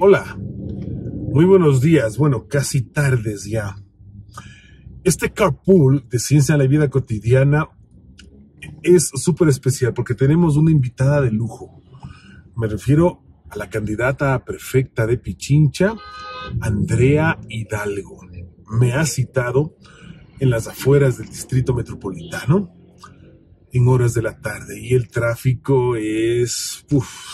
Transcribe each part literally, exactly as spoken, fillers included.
Hola, muy buenos días, bueno, casi tardes ya. Este carpool de Ciencia en la Vida Cotidiana es súper especial porque tenemos una invitada de lujo. Me refiero a la candidata a prefecta de Pichincha, Andrea Hidalgo. Me ha citado en las afueras del Distrito Metropolitano en horas de la tarde y el tráfico es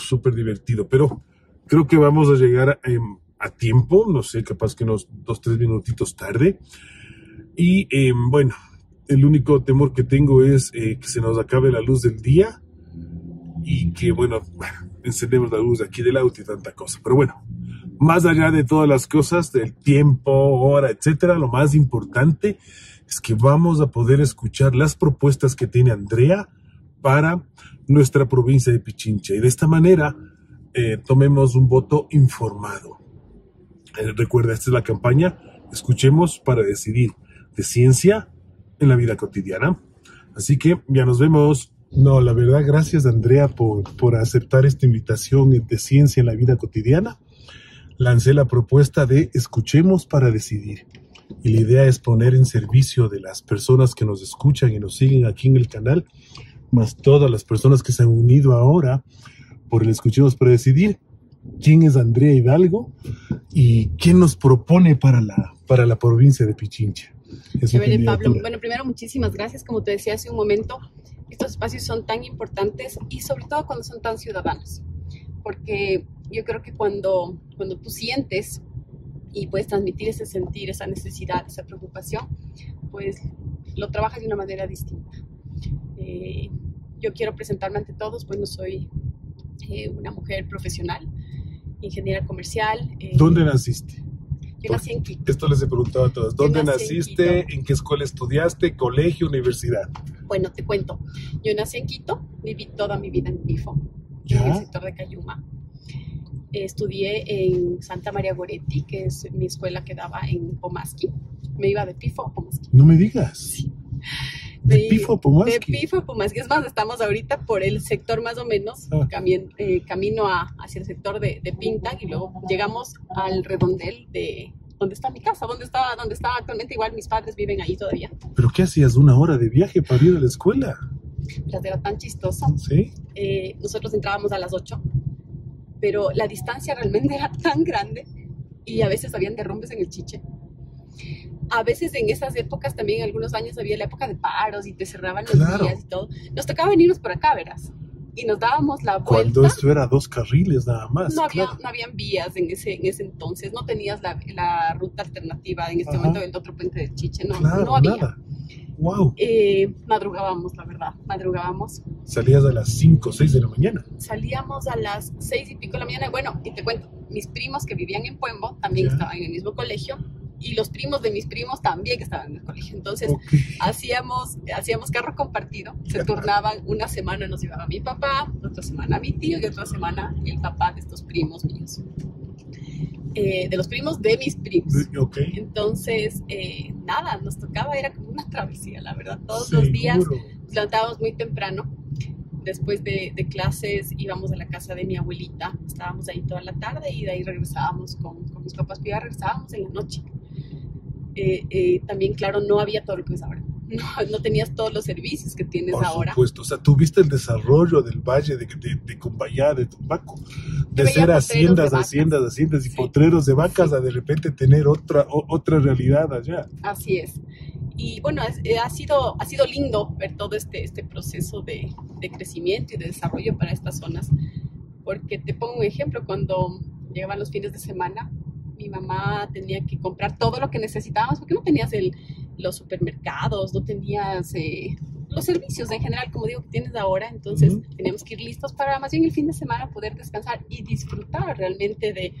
súper divertido, pero creo que vamos a llegar eh, a tiempo, no sé, capaz que unos dos, tres minutitos tarde. Y eh, bueno, el único temor que tengo es eh, que se nos acabe la luz del día y que, bueno, bueno encendemos la luz aquí del auto y tanta cosa. Pero bueno, más allá de todas las cosas, del tiempo, hora, etcétera, lo más importante es que vamos a poder escuchar las propuestas que tiene Andrea para nuestra provincia de Pichincha. Y de esta manera eh, tomemos un voto informado. Eh, recuerda, esta es la campaña Escuchemos para Decidir, de Ciencia en la Vida Cotidiana. Así que ya nos vemos. No, la verdad, gracias Andrea por, por aceptar esta invitación de Ciencia en la Vida Cotidiana. Lancé la propuesta de Escuchemos para Decidir. Y la idea es poner en servicio de las personas que nos escuchan y nos siguen aquí en el canal, más todas las personas que se han unido ahora por el Escuchemos para Decidir, quién es Andrea Hidalgo y qué nos propone para la, para la provincia de Pichincha. Chévere, Pablo. Bueno, primero, muchísimas gracias. Como te decía hace un momento, estos espacios son tan importantes y sobre todo cuando son tan ciudadanos, porque yo creo que cuando, cuando tú sientes y puedes transmitir ese sentir, esa necesidad, esa preocupación, pues lo trabajas de una manera distinta. Eh, yo quiero presentarme ante todos. Bueno, soy eh, una mujer profesional, ingeniera comercial. Eh, ¿Dónde naciste? Yo nací en Quito. Esto les he preguntado a todos. ¿Dónde naciste? ¿En qué escuela estudiaste? ¿Colegio? ¿Universidad? Bueno, te cuento. Yo nací en Quito, viví toda mi vida en Pifo, en el sector de Cayuma. Estudié en Santa María Goretti, que es mi escuela que daba en Pomasqui. Me iba de Pifo a Pomasqui. No me digas. Sí. De, de Pifo a Pomasqui. De Pifo a Pomasqui. Es más, estamos ahorita por el sector más o menos, ah. cami eh, camino a, hacia el sector de, de Pintan y luego llegamos al redondel de donde está mi casa, donde estaba, donde estaba actualmente. Igual mis padres viven ahí todavía. ¿Pero qué hacías una hora de viaje para ir a la escuela? Las era tan chistosa. Sí. Eh, nosotros entrábamos a las ocho. Pero la distancia realmente era tan grande y a veces habían derrumbes en el chiche. A veces en esas épocas también, en algunos años, había la época de paros y te cerraban los claro. días y todo. Nos tocaba venirnos por acá, verás. Y nos dábamos la vuelta. Cuando esto era dos carriles nada más. No, había, claro. no habían vías en ese, en ese entonces. No tenías la, la ruta alternativa en este Ajá. momento del otro puente del chiche. No, claro, no había. Nada. Wow. Eh, madrugábamos, la verdad, madrugábamos. ¿Salías a las cinco o seis de la mañana? Salíamos a las seis y pico de la mañana. Bueno, y te cuento, mis primos que vivían en Puembo también yeah. estaban en el mismo colegio y los primos de mis primos también estaban en el colegio. Entonces, okay. hacíamos, hacíamos carro compartido, se yeah. turnaban. Una semana nos llevaba mi papá, otra semana mi tío y otra semana el papá de estos primos míos. Eh, de los primos de mis primos. Okay. Entonces, eh, nada, nos tocaba, era como una travesía, la verdad. Todos Seguro. los días nos levantábamos muy temprano. Después de, de clases íbamos a la casa de mi abuelita, estábamos ahí toda la tarde y de ahí regresábamos con, con mis papás, pero regresábamos en la noche. Eh, eh, también, claro, no había todo lo que es ahora. No, no tenías todos los servicios que tienes Por ahora. Por supuesto, o sea, tuviste el desarrollo del valle de, de, de Cumbaya, de Tumbaco, de ser haciendas, haciendas, haciendas y sí. potreros de vacas sí. a de repente tener otra, o, otra realidad allá. Así es. Y bueno, es, eh, ha, sido, ha sido lindo ver todo este, este proceso de, de crecimiento y de desarrollo para estas zonas, porque te pongo un ejemplo, cuando llegaban los fines de semana, mi mamá tenía que comprar todo lo que necesitábamos porque no tenías el, los supermercados, no tenías eh, los servicios en general, como digo, que tienes ahora. Entonces uh-huh. teníamos que ir listos para más bien el fin de semana poder descansar y disfrutar realmente de,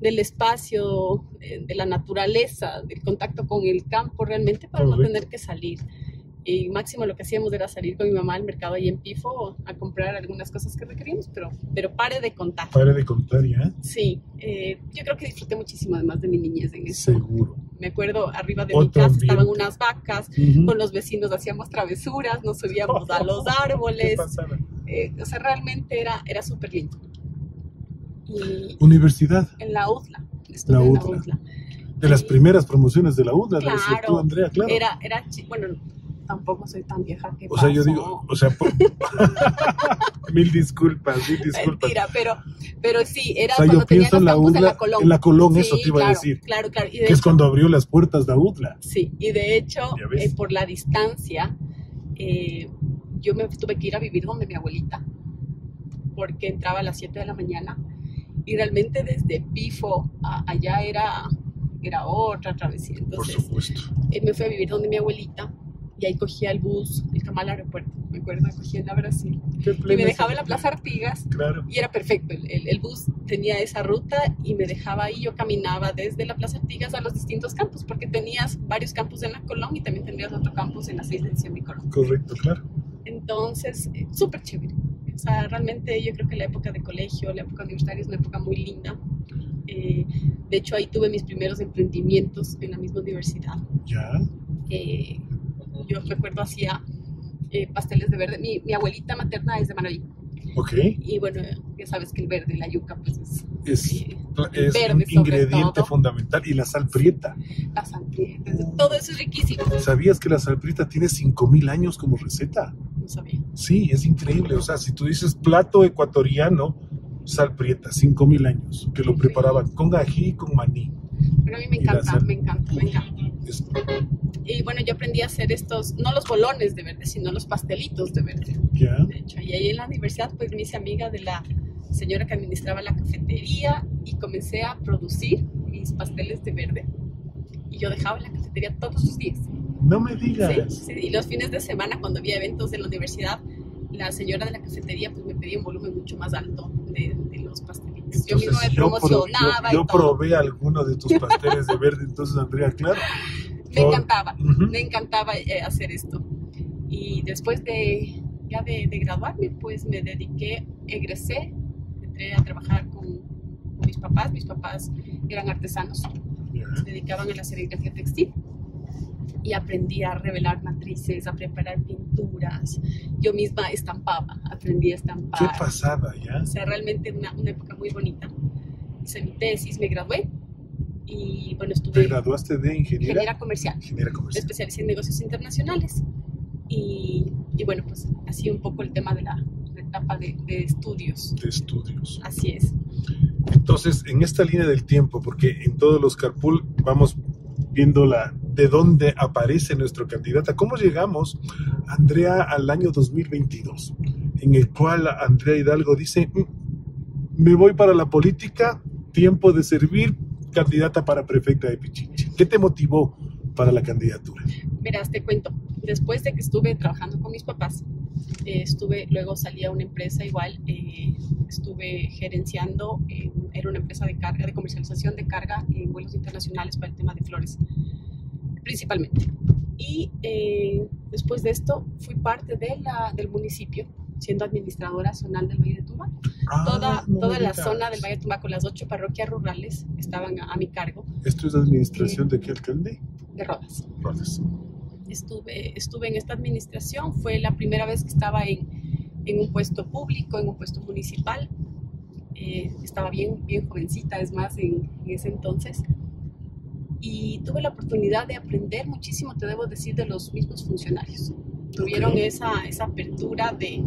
del espacio, de, de la naturaleza, del contacto con el campo realmente para Perfecto. no tener que salir. Y máximo lo que hacíamos era salir con mi mamá al mercado ahí en Pifo a comprar algunas cosas que requeríamos, pero, pero pare de contar. Pare de contar, ¿ya? Sí, eh, yo creo que disfruté muchísimo además de mi niñez en eso. Seguro. Me acuerdo, arriba de Otro mi casa ambiente. estaban unas vacas, uh-huh. con los vecinos hacíamos travesuras, nos subíamos a los árboles. ¿Qué pasaba? Eh, o sea, realmente era, era súper lindo. Y universidad. En la U D L A. La U D L A. La U D L A. De las primeras promociones de la U D L A, claro, la tú, Andrea, claro. Era, era bueno, tampoco soy tan vieja que. O pasó? sea, yo digo, o sea, por... mil disculpas, mil disculpas. Mentira, pero, pero sí, era o sea, cuando yo pienso en la U D L A, en la Colón. En la Colón, sí, eso te iba claro, a decir. Claro, claro. Y de que hecho, es cuando abrió las puertas de la U D L A. Sí, y de hecho, eh, por la distancia, eh, yo me tuve que ir a vivir donde mi abuelita, porque entraba a las siete de la mañana y realmente desde Pifo a, allá era. era otra travesía, entonces por supuesto. Eh, me fui a vivir donde mi abuelita y ahí cogía el bus, el camino al aeropuerto, me acuerdo, cogía en la Brasil y me dejaba en la Plaza Artigas, claro. Y era perfecto, el, el, el bus tenía esa ruta y me dejaba ahí, yo caminaba desde la Plaza Artigas a los distintos campus, porque tenías varios campus en la Colón y también tenías otro campus en la seis de diciembre de Colón. Correcto, claro. Entonces, eh, súper chévere, o sea, realmente yo creo que la época de colegio, la época universitaria es una época muy linda. Eh, de hecho ahí tuve mis primeros emprendimientos en la misma universidad. ¿Ya? Eh, yo recuerdo hacía eh, pasteles de verde. Mi, mi abuelita materna es de Manabí. Ok. Y, y bueno, ya sabes que el verde, la yuca, pues es, es, eh, es verde, un ingrediente fundamental. Y la sal prieta. La sal prieta, todo eso es riquísimo. ¿Sabías que la sal prieta tiene cinco mil años como receta? No sabía. Sí, es increíble. O sea, si tú dices plato ecuatoriano, sal prieta, cinco mil años, que lo preparaban con ají y con maní. Pero a mí me encanta, me encanta, me encanta. Esto. Y bueno, yo aprendí a hacer estos, no los bolones de verde, sino los pastelitos de verde. ¿Ya? De hecho, y ahí en la universidad pues me hice amiga de la señora que administraba la cafetería y comencé a producir mis pasteles de verde. Y yo dejaba la cafetería todos los días. No me digas. Sí, sí, y los fines de semana cuando había eventos de la universidad, la señora de la cafetería pues me pedía un volumen mucho más alto de, de los pastelitos. Entonces, yo mismo me promocionaba. Yo, yo, yo probé algunos de tus pasteles de verde, entonces Andrea, claro. Me oh. encantaba, uh-huh. me encantaba eh, hacer esto. Y después de, ya de, de graduarme, pues me dediqué, egresé, entré a trabajar con, con mis papás. Mis papás eran artesanos, yeah. Se dedicaban a la serigrafía textil. Y aprendí a revelar matrices, a preparar pinturas. Yo misma estampaba, aprendí a estampar. ¿Qué pasaba ya? O sea, realmente una, una época muy bonita. Hice mi tesis, me gradué y bueno, estuve... ¿Te graduaste de ingeniera? Ingeniera comercial. Ingeniera comercial. Especialicé en negocios internacionales. Y, y bueno, pues así un poco el tema de la, la etapa de, de estudios. De estudios. Así es. Entonces, en esta línea del tiempo, porque en todos los carpool vamos viendo la... de dónde aparece nuestro candidata. ¿Cómo llegamos, Andrea, al año dos mil veintidós? En el cual Andrea Hidalgo dice, me voy para la política, tiempo de servir, candidata para prefecta de Pichincha. ¿Qué te motivó para la candidatura? Verás, te cuento. Después de que estuve trabajando con mis papás, eh, estuve, luego salí a una empresa igual, eh, estuve gerenciando, eh, era una empresa de carga, de comercialización de carga en vuelos internacionales para el tema de flores, principalmente. Y eh, después de esto fui parte de la, del municipio, siendo administradora zonal del Valle de Tumba. Ah, toda no toda la zona del Valle de Tumba con las ocho parroquias rurales estaban a, a mi cargo. ¿Esto es administración eh, de qué alcalde? De Rojas. Rojas. Estuve, estuve en esta administración, fue la primera vez que estaba en, en un puesto público, en un puesto municipal. Eh, estaba bien, bien jovencita, es más, en, en ese entonces. Y tuve la oportunidad de aprender muchísimo, te debo decir, de los mismos funcionarios. Tuvieron okay. esa, esa apertura de,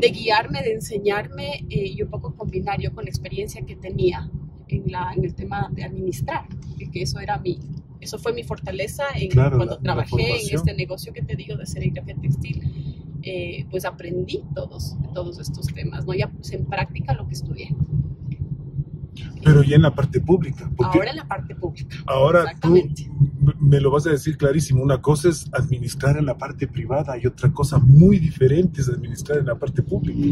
de guiarme, de enseñarme eh, y un poco combinar yo con la experiencia que tenía en, la, en el tema de administrar, que eso, era mi, eso fue mi fortaleza en, claro, cuando la, trabajé la en este negocio que te digo de serigrafía textil. Eh, pues aprendí todos, todos estos temas, ¿no? Ya puse en práctica lo que estudié. Pero ya en la parte pública. Ahora en la parte pública. Ahora tú me lo vas a decir clarísimo. Una cosa es administrar en la parte privada y otra cosa muy diferente es administrar en la parte pública.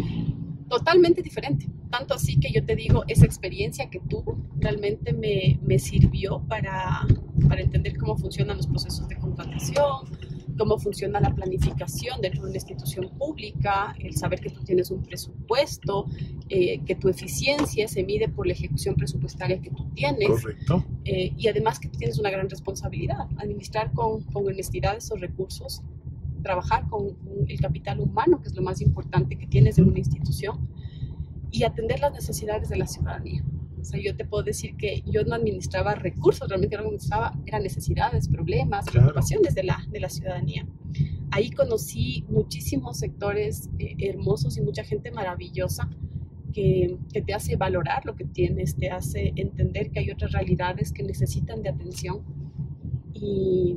Totalmente diferente. Tanto así que yo te digo, esa experiencia que tuve realmente me, me sirvió para, para entender cómo funcionan los procesos de contratación, cómo funciona la planificación dentro de una institución pública, el saber que tú tienes un presupuesto, eh, que tu eficiencia se mide por la ejecución presupuestaria que tú tienes. Correcto. Eh, y además que tú tienes una gran responsabilidad, administrar con, con honestidad esos recursos, trabajar con el capital humano, que es lo más importante que tienes en una institución, y atender las necesidades de la ciudadanía. O sea, yo te puedo decir que yo no administraba recursos, realmente no administraba, eran necesidades, problemas, claro, preocupaciones de la, de la ciudadanía. Ahí conocí muchísimos sectores eh, hermosos y mucha gente maravillosa que, que te hace valorar lo que tienes, te hace entender que hay otras realidades que necesitan de atención. Y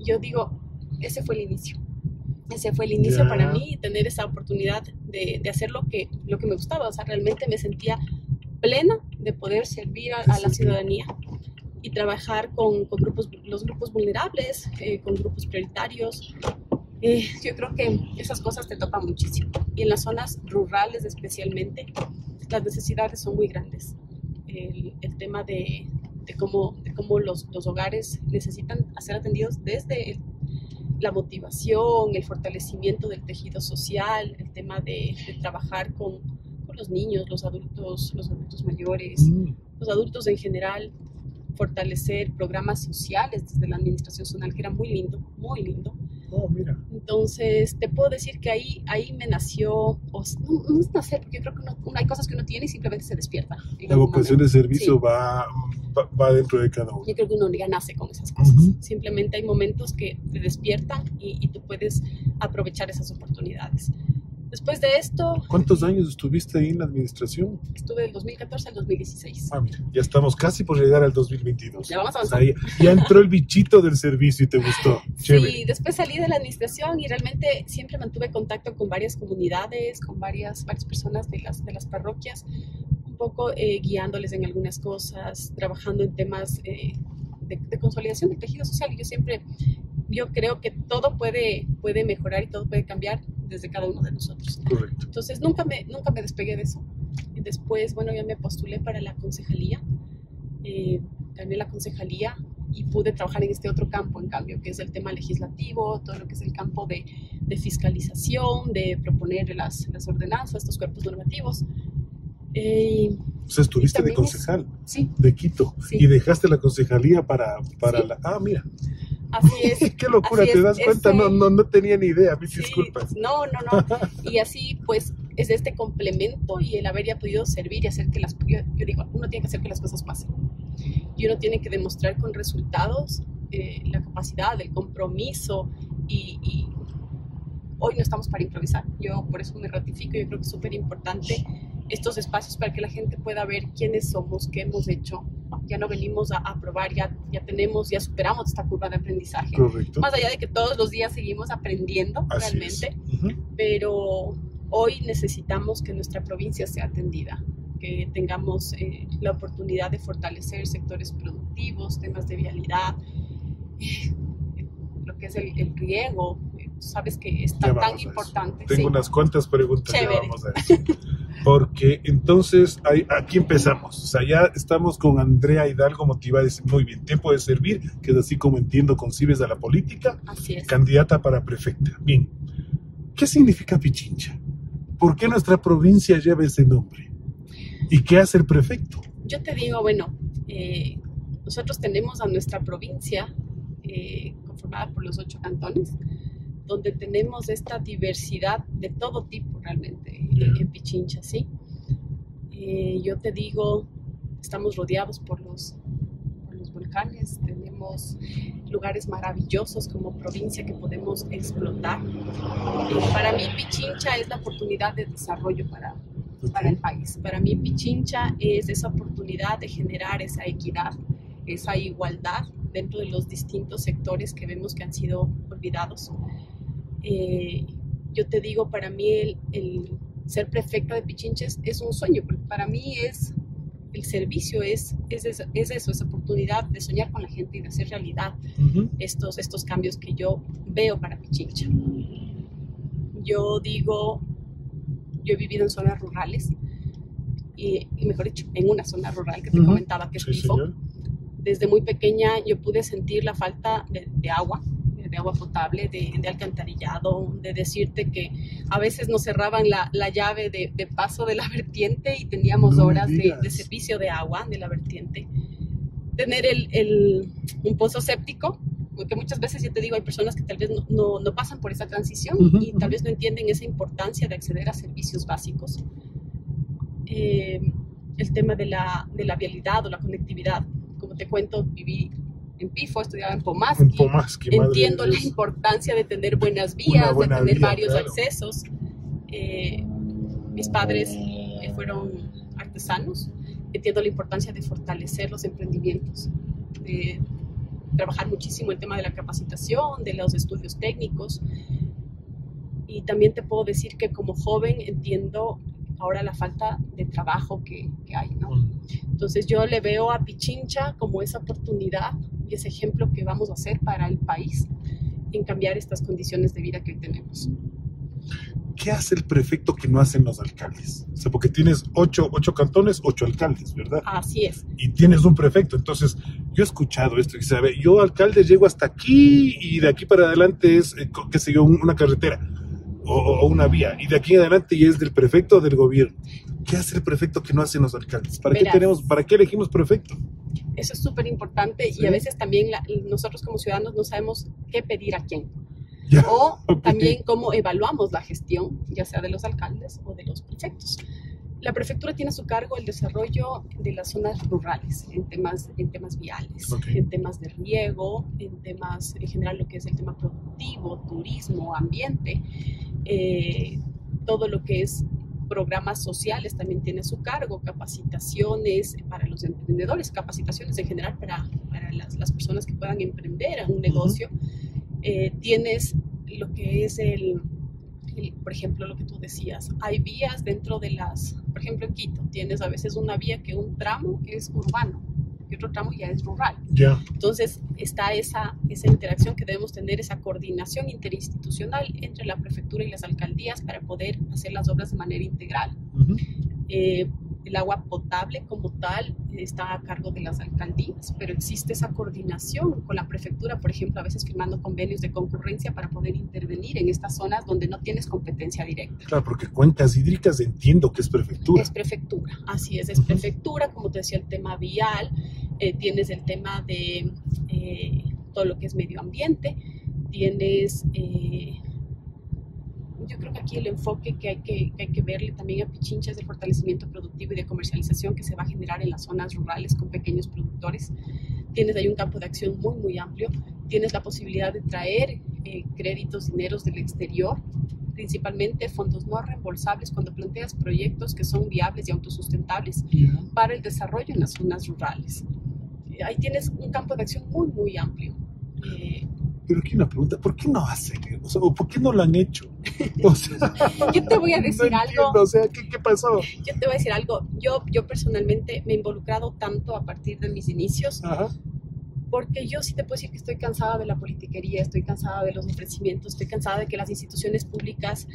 yo digo, ese fue el inicio. Ese fue el inicio yeah. para mí, tener esa oportunidad de, de hacer lo que, lo que me gustaba. O sea, realmente me sentía plena de poder servir a, a la ciudadanía y trabajar con, con grupos, los grupos vulnerables, eh, con grupos prioritarios. Eh, yo creo que esas cosas te topan muchísimo. Y en las zonas rurales especialmente, las necesidades son muy grandes. El, el tema de, de cómo, de cómo los, los hogares necesitan ser atendidos desde el la motivación, el fortalecimiento del tejido social, el tema de, de trabajar con, con los niños, los adultos, los adultos mayores, mm. los adultos en general, fortalecer programas sociales desde la administración zonal, que era muy lindo, muy lindo. Oh, mira. Entonces, te puedo decir que ahí, ahí me nació, o sea, no, no es nacer, porque yo creo que uno, hay cosas que uno tiene y simplemente se despierta. La vocación de servicio sí. va, va, va dentro de cada uno. Yo creo que uno ya nace con esas cosas. Uh-huh. Simplemente hay momentos que te despiertan y, y tú puedes aprovechar esas oportunidades. Después de esto... ¿Cuántos años estuviste ahí en la administración? Estuve del dos mil catorce al dos mil dieciséis. Ah, mira, ya estamos casi por llegar al dos mil veintidós. Ya vamos a avanzar. Ahí, ya entró el bichito del servicio y te gustó. Chévere. Sí, después salí de la administración y realmente siempre mantuve contacto con varias comunidades, con varias, varias personas de las, de las parroquias, un poco eh, guiándoles en algunas cosas, trabajando en temas eh, de, de consolidación del tejido social. Y yo siempre... yo creo que todo puede, puede mejorar y todo puede cambiar desde cada uno de nosotros. Correcto. Entonces nunca me, nunca me despegué de eso. Y después, bueno, ya me postulé para la concejalía, eh, gané la concejalía y pude trabajar en este otro campo, en cambio, que es el tema legislativo, todo lo que es el campo de, de fiscalización, de proponer las, las ordenanzas, estos cuerpos normativos. Eh, o sea, estuviste de concejal es, sí. de Quito sí. y dejaste la concejalía para, para sí. la... Ah, mira. Así es. Qué locura, ¿te das cuenta? Ese... No, no, no tenía ni idea, mis sí, disculpas. No, no, no. Y así, pues, es este complemento y el haber ya podido servir y hacer que las... Yo, yo digo, uno tiene que hacer que las cosas pasen. Y uno tiene que demostrar con resultados eh, la capacidad, el compromiso y, y... hoy no estamos para improvisar. Yo por eso me ratifico. Yo creo que es súper importante estos espacios para que la gente pueda ver quiénes somos, qué hemos hecho. Ya no venimos a, a probar, ya, ya tenemos, ya superamos esta curva de aprendizaje. Correcto. Más allá de que todos los días seguimos aprendiendo. Así realmente, uh-huh. pero hoy necesitamos que nuestra provincia sea atendida, que tengamos eh, la oportunidad de fortalecer sectores productivos, temas de vialidad, lo que es el, el riego, sabes que es tan, tan importante. Tengo sí. unas cuantas preguntas, ya vamos a eso. Porque entonces, hay, aquí empezamos. O sea, ya estamos con Andrea Hidalgo motivada. Muy bien, tiempo de servir, que es así como entiendo, concibes a la política. Así es. Candidata para prefecta. Bien, ¿qué significa Pichincha? ¿Por qué nuestra provincia lleva ese nombre? ¿Y qué hace el prefecto? Yo te digo, bueno, eh, nosotros tenemos a nuestra provincia eh, conformada por los ocho cantones, donde tenemos esta diversidad de todo tipo realmente yeah. en Pichincha, ¿sí? Eh, yo te digo, estamos rodeados por los, por los volcanes, tenemos lugares maravillosos como provincia que podemos explotar. Eh, para mí Pichincha es la oportunidad de desarrollo para, para el país. Para mí Pichincha es esa oportunidad de generar esa equidad, esa igualdad dentro de los distintos sectores que vemos que han sido olvidados. Eh, yo te digo, para mí el, el ser prefecta de Pichincha es, es un sueño, porque para mí es el servicio, es, es, es eso, esa oportunidad de soñar con la gente y de hacer realidad uh-huh. estos, estos cambios que yo veo para Pichincha. Yo digo, yo he vivido en zonas rurales, y, y mejor dicho, en una zona rural que te uh-huh. comentaba que es Pifo. Sí, desde muy pequeña yo pude sentir la falta de, de agua, de agua potable, de, de alcantarillado, de decirte que a veces nos cerraban la, la llave de, de paso de la vertiente y teníamos no horas de, de servicio de agua de la vertiente. Tener el, el, un pozo séptico, porque muchas veces yo te digo, hay personas que tal vez no, no, no pasan por esa transición uh-huh, y tal uh-huh. vez no entienden esa importancia de acceder a servicios básicos. eh, el tema de la, de la vialidad o la conectividad. Como te cuento, viví en Pifo, estudiaba en Pomasqui, en Pomasqui entiendo la importancia de tener buenas vías, buena de tener vía, varios claro. accesos. Eh, mis padres eh, fueron artesanos, entiendo la importancia de fortalecer los emprendimientos, de trabajar muchísimo el tema de la capacitación, de los estudios técnicos. Y también te puedo decir que como joven entiendo ahora la falta de trabajo que, que hay, ¿no? Entonces yo le veo a Pichincha como esa oportunidad y ese ejemplo que vamos a hacer para el país en cambiar estas condiciones de vida que hoy tenemos. ¿Qué hace el prefecto que no hacen los alcaldes? O sea, porque tienes ocho, ocho cantones, ocho alcaldes, ¿verdad? Así es. Y tienes un prefecto. Entonces, yo he escuchado esto y sabe, yo alcalde llego hasta aquí y de aquí para adelante es, eh, qué sé yo, una carretera o, o una vía. Y de aquí en adelante ya es del prefecto o del gobierno. ¿Qué hace el prefecto que no hacen los alcaldes? ¿Para Verás. qué tenemos, para qué elegimos prefecto? Eso es súper importante sí. y a veces también la, nosotros como ciudadanos no sabemos qué pedir a quién. Ya. O también cómo evaluamos la gestión, ya sea de los alcaldes o de los prefectos. La prefectura tiene a su cargo el desarrollo de las zonas rurales, en temas, en temas viales, okay. en temas de riego, en temas, en general lo que es el tema productivo, turismo, ambiente, eh, todo lo que es programas sociales también tiene a su cargo, capacitaciones para los emprendedores, capacitaciones en general para, para las, las personas que puedan emprender un negocio. Uh-huh. Eh, tienes lo que es el, el, por ejemplo, lo que tú decías, hay vías dentro de las, por ejemplo en Quito, tienes a veces una vía que un tramo es urbano y otro tramo ya es rural. Yeah. Entonces está esa, esa interacción que debemos tener, esa coordinación interinstitucional entre la prefectura y las alcaldías para poder hacer las obras de manera integral. Uh-huh. eh, el agua potable como tal está a cargo de las alcaldías, pero existe esa coordinación con la prefectura, por ejemplo, a veces firmando convenios de concurrencia para poder intervenir en estas zonas donde no tienes competencia directa. Claro, porque cuencas hídricas entiendo que es prefectura. Es prefectura, así es, es uh-huh. prefectura, como te decía, el tema vial, eh, tienes el tema de eh, todo lo que es medio ambiente, tienes... Eh, Yo creo que aquí el enfoque que hay que, que hay que verle también a Pichincha es el fortalecimiento productivo y de comercialización que se va a generar en las zonas rurales con pequeños productores. Tienes ahí un campo de acción muy, muy amplio. Tienes la posibilidad de traer eh, créditos, dineros del exterior, principalmente fondos no reembolsables cuando planteas proyectos que son viables y autosustentables uh-huh. para el desarrollo en las zonas rurales. Ahí tienes un campo de acción muy, muy amplio. Eh, Pero aquí una pregunta, ¿por qué no hacen? O sea, ¿por qué no lo han hecho? O sea, yo te voy a decir no entiendo, algo. O sea, ¿qué, qué pasó? Yo te voy a decir algo. Yo, yo personalmente me he involucrado tanto a partir de mis inicios, Ajá. porque yo sí te puedo decir que estoy cansada de la politiquería, estoy cansada de los ofrecimientos, estoy cansada de que las instituciones públicas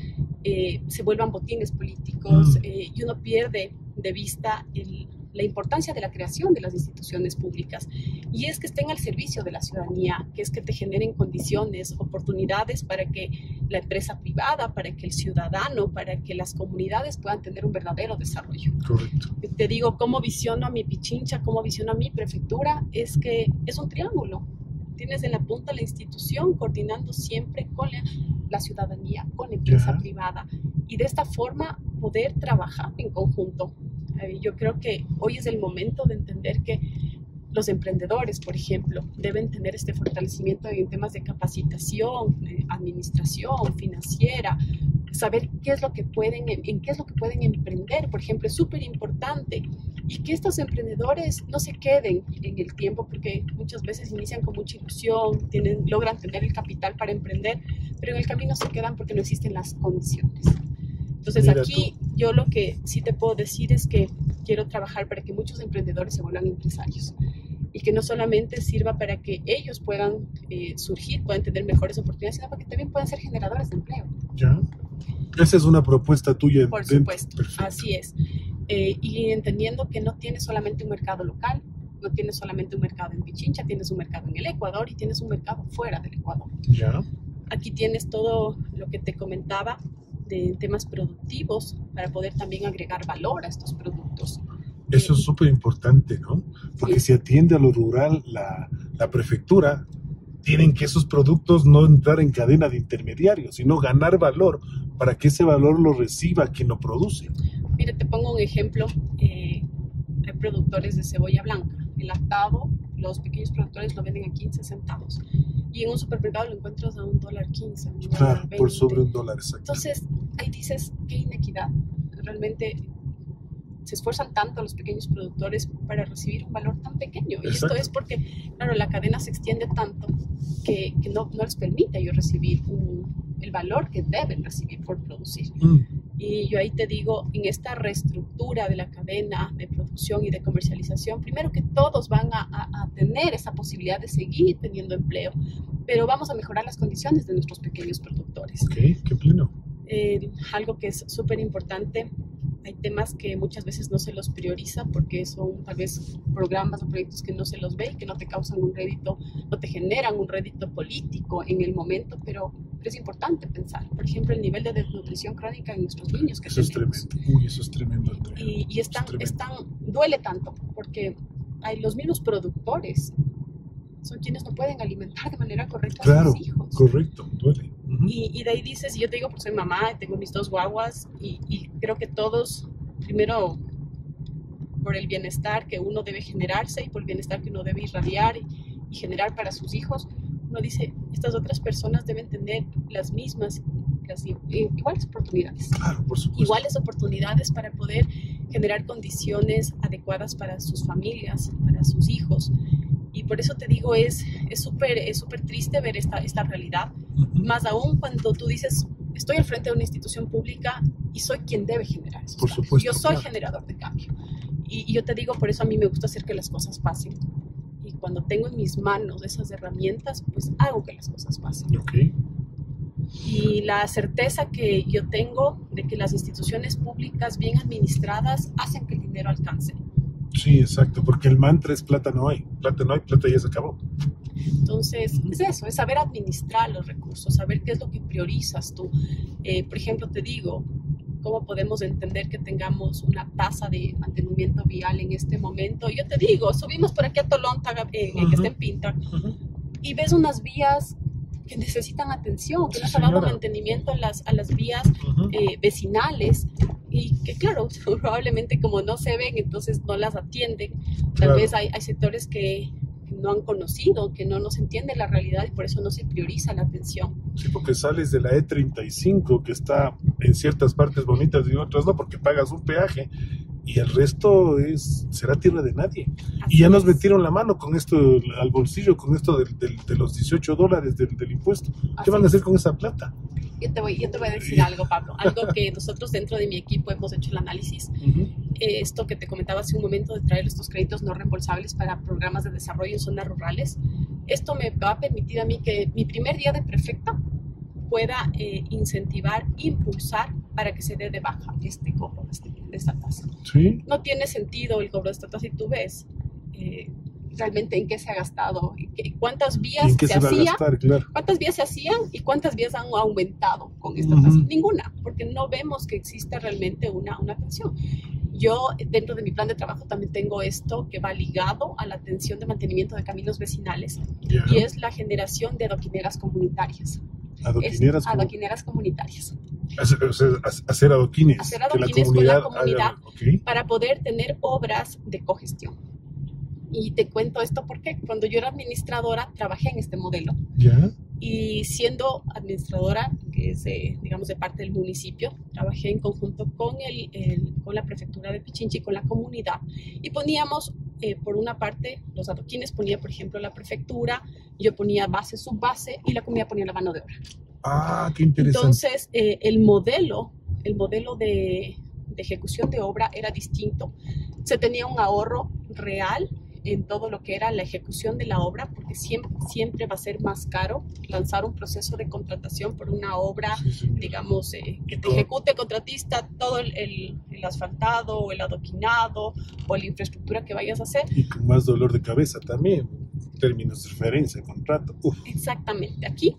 eh, se vuelvan botines políticos mm. eh, y uno pierde de vista el... la importancia de la creación de las instituciones públicas y es que estén al servicio de la ciudadanía, que es que te generen condiciones, oportunidades para que la empresa privada, para que el ciudadano, para que las comunidades puedan tener un verdadero desarrollo. Correcto. Te digo, cómo visiono a mi Pichincha, cómo visiono a mi prefectura, es que es un triángulo. Tienes en la punta la institución coordinando siempre con la, la ciudadanía, con la empresa Ajá. privada y de esta forma poder trabajar en conjunto. Yo creo que hoy es el momento de entender que los emprendedores, por ejemplo, deben tener este fortalecimiento en temas de capacitación, de administración, financiera, saber qué es lo que pueden, en qué es lo que pueden emprender, por ejemplo, es súper importante. Y que estos emprendedores no se queden en el tiempo, porque muchas veces inician con mucha ilusión, tienen, logran tener el capital para emprender, pero en el camino se quedan porque no existen las condiciones. Entonces Mira aquí tú. yo lo que sí te puedo decir es que quiero trabajar para que muchos emprendedores se vuelvan empresarios y que no solamente sirva para que ellos puedan eh, surgir, puedan tener mejores oportunidades, sino para que también puedan ser generadores de empleo. Ya, esa es una propuesta tuya. Por dentro. supuesto, Perfecto. así es. Eh, y entendiendo que no tienes solamente un mercado local, no tienes solamente un mercado en Pichincha, tienes un mercado en el Ecuador y tienes un mercado fuera del Ecuador. Ya. Aquí tienes todo lo que te comentaba, de temas productivos para poder también agregar valor a estos productos. Eso eh, es súper importante, ¿no? Porque sí. si atiende a lo rural la, la prefectura, tienen que esos productos no entrar en cadena de intermediarios, sino ganar valor para que ese valor lo reciba quien lo produce. Mira, te pongo un ejemplo. Eh, hay productores de cebolla blanca. El atado, los pequeños productores lo venden a quince centavos. Y en un supermercado lo encuentras a un dólar quince. Claro, veinte. Por sobre un dólar, exacto. Entonces, ahí dices, qué inequidad. Realmente se esfuerzan tanto los pequeños productores para recibir un valor tan pequeño. Exacto. Y esto es porque, claro, la cadena se extiende tanto que, que no, no les permite a ellos recibir un, el valor que deben recibir por producir. Mm. Y yo ahí te digo, en esta reestructura de la cadena de producción y de comercialización, primero que todos van a, a, a tener esa posibilidad de seguir teniendo empleo, pero vamos a mejorar las condiciones de nuestros pequeños productores. Ok, qué pleno. Eh, algo que es súper importante, hay temas que muchas veces no se los prioriza porque son tal vez programas o proyectos que no se los ve y que no te causan un rédito, no te generan un rédito político en el momento, pero... Pero es importante pensar, por ejemplo, el nivel de desnutrición crónica en nuestros niños que eso tenemos. Es tremendo. Uy, eso es tremendo. Y, y es tan, es tremendo. Es tan, duele tanto porque hay los mismos productores son quienes no pueden alimentar de manera correcta claro, a sus hijos. Claro, correcto, duele. Uh-huh. y, y de ahí dices, y yo te digo, pues soy mamá, tengo mis dos guaguas y, y creo que todos, primero, por el bienestar que uno debe generarse y por el bienestar que uno debe irradiar y, y generar para sus hijos, uno dice, estas otras personas deben tener las mismas, las iguales oportunidades. Claro, por supuesto. Iguales oportunidades para poder generar condiciones adecuadas para sus familias, para sus hijos. Y por eso te digo, es es súper es súper triste ver esta, esta realidad. Uh-huh. Más aún cuando tú dices, estoy al frente de una institución pública y soy quien debe generar esos cambios. Por supuesto. Yo soy claro. generador de cambio. Y, y yo te digo, por eso a mí me gusta hacer que las cosas pasen. Y cuando tengo en mis manos esas herramientas, pues hago que las cosas pasen. Okay. Y la certeza que yo tengo de que las instituciones públicas bien administradas hacen que el dinero alcance. Sí, exacto, porque el mantra es plata no hay, plata no hay, plata ya se acabó. Entonces, es eso, es saber administrar los recursos, saber qué es lo que priorizas tú. Eh, por ejemplo, te digo, ¿cómo podemos entender que tengamos una tasa de mantenimiento vial en este momento? Yo te digo, subimos por aquí a Tolón, eh, uh-huh. que está en Pintan, uh-huh. y ves unas vías que necesitan atención, que sí, no se ha dado mantenimiento a las, a las vías uh-huh. eh, vecinales, y que claro, probablemente como no se ven, entonces no las atienden. Tal claro. vez hay, hay sectores que no han conocido, que no nos entiende la realidad y por eso no se prioriza la atención. Sí, porque sales de la E treinta y cinco que está en ciertas partes bonitas y en otras no, porque pagas un peaje y el resto es será tierra de nadie. Así y ya es. Nos metieron la mano con esto al bolsillo, con esto de, de, de los dieciocho dólares del, del impuesto. ¿Qué Así van a hacer es. Con esa plata? Yo te voy, yo te voy a decir algo, Pablo, algo que nosotros dentro de mi equipo hemos hecho el análisis. Uh-huh. eh, esto que te comentaba hace un momento de traer estos créditos no reembolsables para programas de desarrollo en zonas rurales, esto me va a permitir a mí que mi primer día de prefecta pueda eh, incentivar, impulsar para que se dé de baja este cobro este, de esta tasa. ¿Sí? No tiene sentido el cobro de esta tasa y tú ves... Eh, realmente en qué se ha gastado, cuántas vías se, se hacían, gastar, claro. cuántas vías se hacían y cuántas vías han aumentado con esta tasa. Uh-huh. Ninguna, porque no vemos que exista realmente una, una atención. Yo dentro de mi plan de trabajo también tengo esto que va ligado a la atención de mantenimiento de caminos vecinales yeah. y es la generación de adoquineras comunitarias. Adoquineras, como... adoquineras comunitarias. Hacer, hacer adoquines. Hacer adoquines con la comunidad haga, okay. para poder tener obras de cogestión. Y te cuento esto porque cuando yo era administradora trabajé en este modelo. ¿Ya? Y siendo administradora, que es, eh, digamos, de parte del municipio, trabajé en conjunto con, el, el, con la prefectura de Pichincha y con la comunidad. Y poníamos, eh, por una parte, los adoquines, ponía, por ejemplo, la prefectura, yo ponía base, subbase, y la comunidad ponía la mano de obra. Ah, qué interesante. Entonces, eh, el modelo, el modelo de, de ejecución de obra era distinto. Se tenía un ahorro real en todo lo que era la ejecución de la obra, porque siempre, siempre va a ser más caro lanzar un proceso de contratación por una obra, sí, digamos, eh, que te ejecute contratista todo el, el, el asfaltado o el adoquinado o la infraestructura que vayas a hacer. Y con más dolor de cabeza también, términos de referencia, contrato. Uf. Exactamente, aquí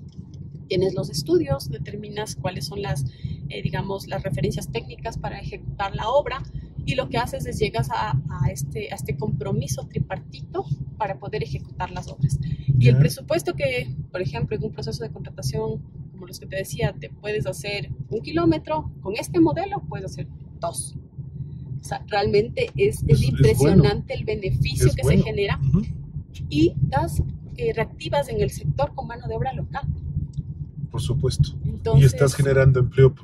tienes los estudios, determinas cuáles son las, eh, digamos, las referencias técnicas para ejecutar la obra. Y lo que haces es llegas a, a, este, a este compromiso tripartito para poder ejecutar las obras. Y el presupuesto que, por ejemplo, en un proceso de contratación, como los que te decía, te puedes hacer un kilómetro, con este modelo puedes hacer dos. O sea, realmente es, es, es impresionante es bueno. el beneficio es que bueno. se genera uh-huh. y las eh, reactivas en el sector con mano de obra local. Por supuesto. Entonces, y estás generando empleo.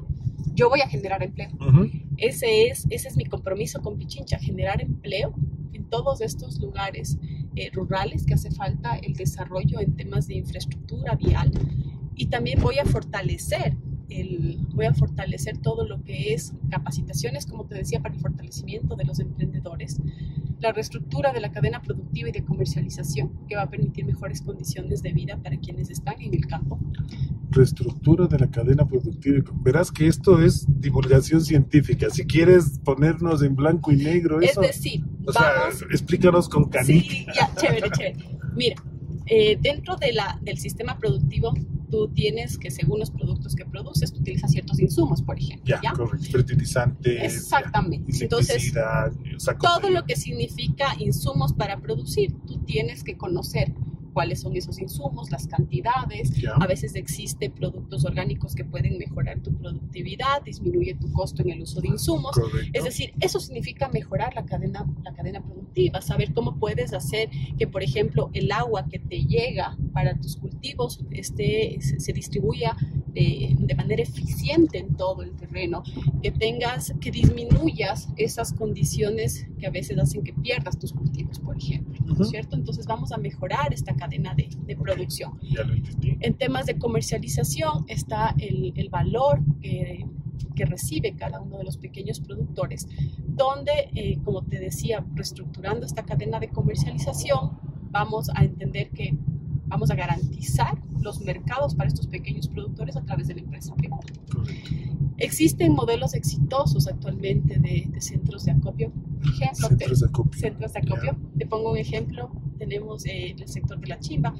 Yo voy a generar empleo. Uh-huh. Ese es, ese es mi compromiso con Pichincha, generar empleo en todos estos lugares eh, rurales que hace falta el desarrollo en temas de infraestructura vial. Y también voy a fortalecer el, voy a fortalecer todo lo que es capacitaciones, como te decía, para el fortalecimiento de los emprendedores, la reestructura de la cadena productiva y de comercialización, que va a permitir mejores condiciones de vida para quienes están en el campo. Reestructura de la cadena productiva. Verás que esto es divulgación científica. Si quieres ponernos en blanco y negro eso... Es decir, o vamos... sea, explícanos con canita. Sí, ya, chévere, chévere. Mira, eh, dentro de la, del sistema productivo... Tú tienes que, según los productos que produces, tú utilizas ciertos insumos, por ejemplo. Ya, ¿ya? correcto. Fertilizantes. Exactamente. Ya, Entonces, o sea, todo lo que significa insumos para producir, tú tienes que conocer cuáles son esos insumos, las cantidades. Ya. A veces existen productos orgánicos que pueden mejorar tu productividad, disminuye tu costo en el uso de insumos. Correcto. Es decir, eso significa mejorar la cadena, la cadena productiva, saber cómo puedes hacer que, por ejemplo, el agua que te llega para tus cultivos este, se, se distribuya de, de manera eficiente en todo el terreno, que tengas, que disminuyas esas condiciones que a veces hacen que pierdas tus cultivos, por ejemplo, ¿no es uh-huh. cierto? Entonces vamos a mejorar esta cadena. cadena de, de okay, producción. Ya lo entendí. En temas de comercialización está el, el valor que, que recibe cada uno de los pequeños productores, donde, eh, como te decía, reestructurando esta cadena de comercialización, vamos a entender que vamos a garantizar los mercados para estos pequeños productores a través de la empresa privada. Correcto. Existen modelos exitosos actualmente de, de centros de acopio. Por ejemplo, centros de acopio. Centros de acopio. Yeah. Te pongo un ejemplo. Tenemos eh, el sector de la Chimba,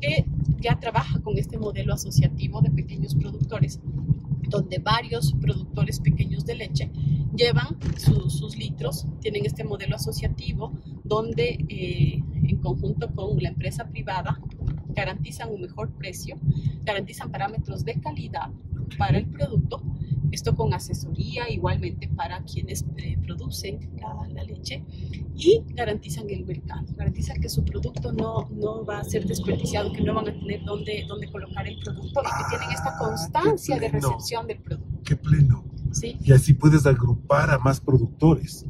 que ya trabaja con este modelo asociativo de pequeños productores, donde varios productores pequeños de leche llevan su, sus litros, tienen este modelo asociativo, donde eh, en conjunto con la empresa privada garantizan un mejor precio, garantizan parámetros de calidad para el producto, esto con asesoría igualmente para quienes eh, producen la, la leche, y garantizan el mercado, garantizan que su producto no, no va a ser desperdiciado, que no van a tener dónde, dónde colocar el producto, ah, y que tienen esta constancia de recepción del producto. ¡Qué pleno! ¿Sí? Y así puedes agrupar a más productores.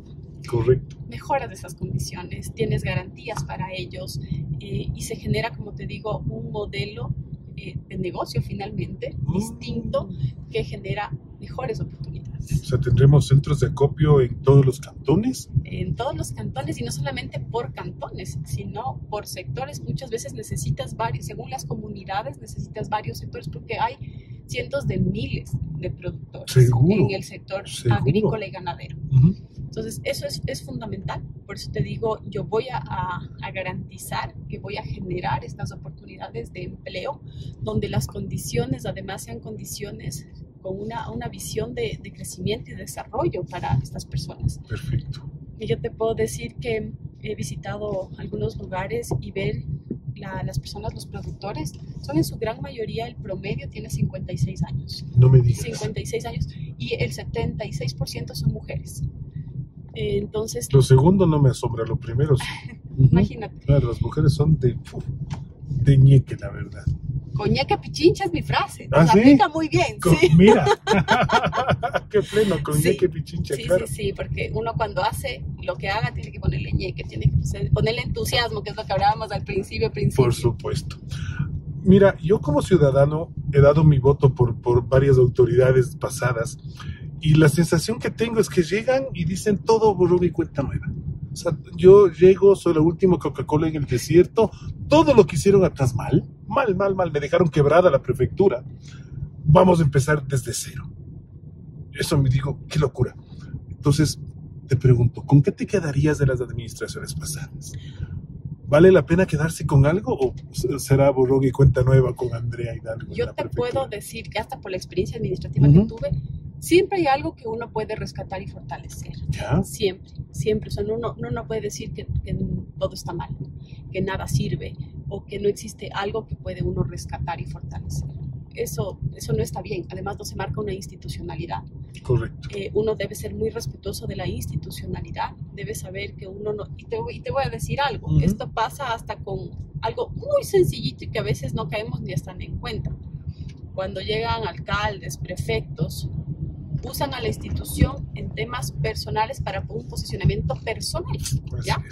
Correcto. Mejoras esas condiciones, tienes garantías para ellos eh, y se genera, como te digo, un modelo eh, de negocio finalmente mm. distinto que genera mejores oportunidades. O sea, ¿tendremos centros de acopio en todos los cantones? En todos los cantones, y no solamente por cantones, sino por sectores. Muchas veces necesitas varios, según las comunidades, necesitas varios sectores porque hay cientos de miles de productores seguro, en el sector seguro. agrícola y ganadero. Uh-huh. Entonces, eso es, es fundamental. Por eso te digo, yo voy a, a, a garantizar que voy a generar estas oportunidades de empleo, donde las condiciones, además, sean condiciones con una, una visión de, de crecimiento y desarrollo para estas personas. Perfecto. Y yo te puedo decir que he visitado algunos lugares y ver la, las personas, los productores, son en su gran mayoría, el promedio tiene cincuenta y seis años. No me digas. cincuenta y seis años, y el setenta y seis por ciento son mujeres. Entonces, lo segundo no me asombra, lo primero sí. Imagínate. Claro, las mujeres son de, de ñeque, la verdad. Coñeca Pichincha es mi frase, nos ¿Ah, sí? aplica muy bien. Con, sí. Mira, qué pleno, coñeque sí, Pichincha, sí, claro. Sí, sí, porque uno cuando hace lo que haga tiene que ponerle ñeque, tiene que ponerle entusiasmo, que es lo que hablábamos al principio, principio. Por supuesto. Mira, yo como ciudadano he dado mi voto por, por varias autoridades pasadas, y la sensación que tengo es que llegan y dicen todo borrón y cuenta nueva. O sea, yo llego, soy la última Coca-Cola en el desierto, todo lo que hicieron atrás mal, mal, mal, mal, me dejaron quebrada la prefectura. Vamos a empezar desde cero. Eso me digo, qué locura. Entonces, te pregunto, ¿con qué te quedarías de las administraciones pasadas? ¿Vale la pena quedarse con algo o será borrón y cuenta nueva con Andrea Hidalgo? Yo te puedo decir que hasta por la experiencia administrativa que tuve, siempre hay algo que uno puede rescatar y fortalecer. ¿Ya? Siempre, siempre. O sea, uno, uno no puede decir que, que todo está mal, que nada sirve o que no existe algo que puede uno rescatar y fortalecer. Eso, eso no está bien. Además, no se marca una institucionalidad. Correcto. Eh, uno debe ser muy respetuoso de la institucionalidad, debe saber que uno no... Y te, y te voy a decir algo, uh-huh. Esto pasa hasta con algo muy sencillito y que a veces no caemos ni hasta en cuenta. Cuando llegan alcaldes, prefectos, usan a la institución en temas personales para un posicionamiento personal, ¿ya?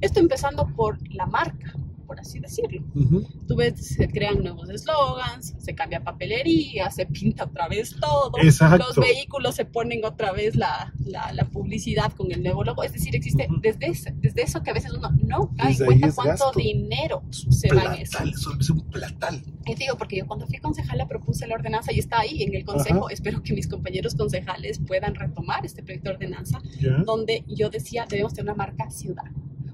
Esto empezando por la marca, por así decirlo. Uh-huh. Tú ves, se crean nuevos eslogans, se cambia papelería, se pinta otra vez todo. Exacto. Los vehículos se ponen otra vez la, la, la publicidad con el nuevo logo. Es decir, existe uh-huh. desde, ese, desde eso que a veces uno no cae en cuenta cuánto gasto. dinero se platal, va en eso. Es un platal. Y digo, porque yo cuando fui concejala propuse la ordenanza y está ahí en el consejo. Uh-huh. Espero que mis compañeros concejales puedan retomar este proyecto de ordenanza, yeah. donde yo decía, debemos tener una marca ciudad.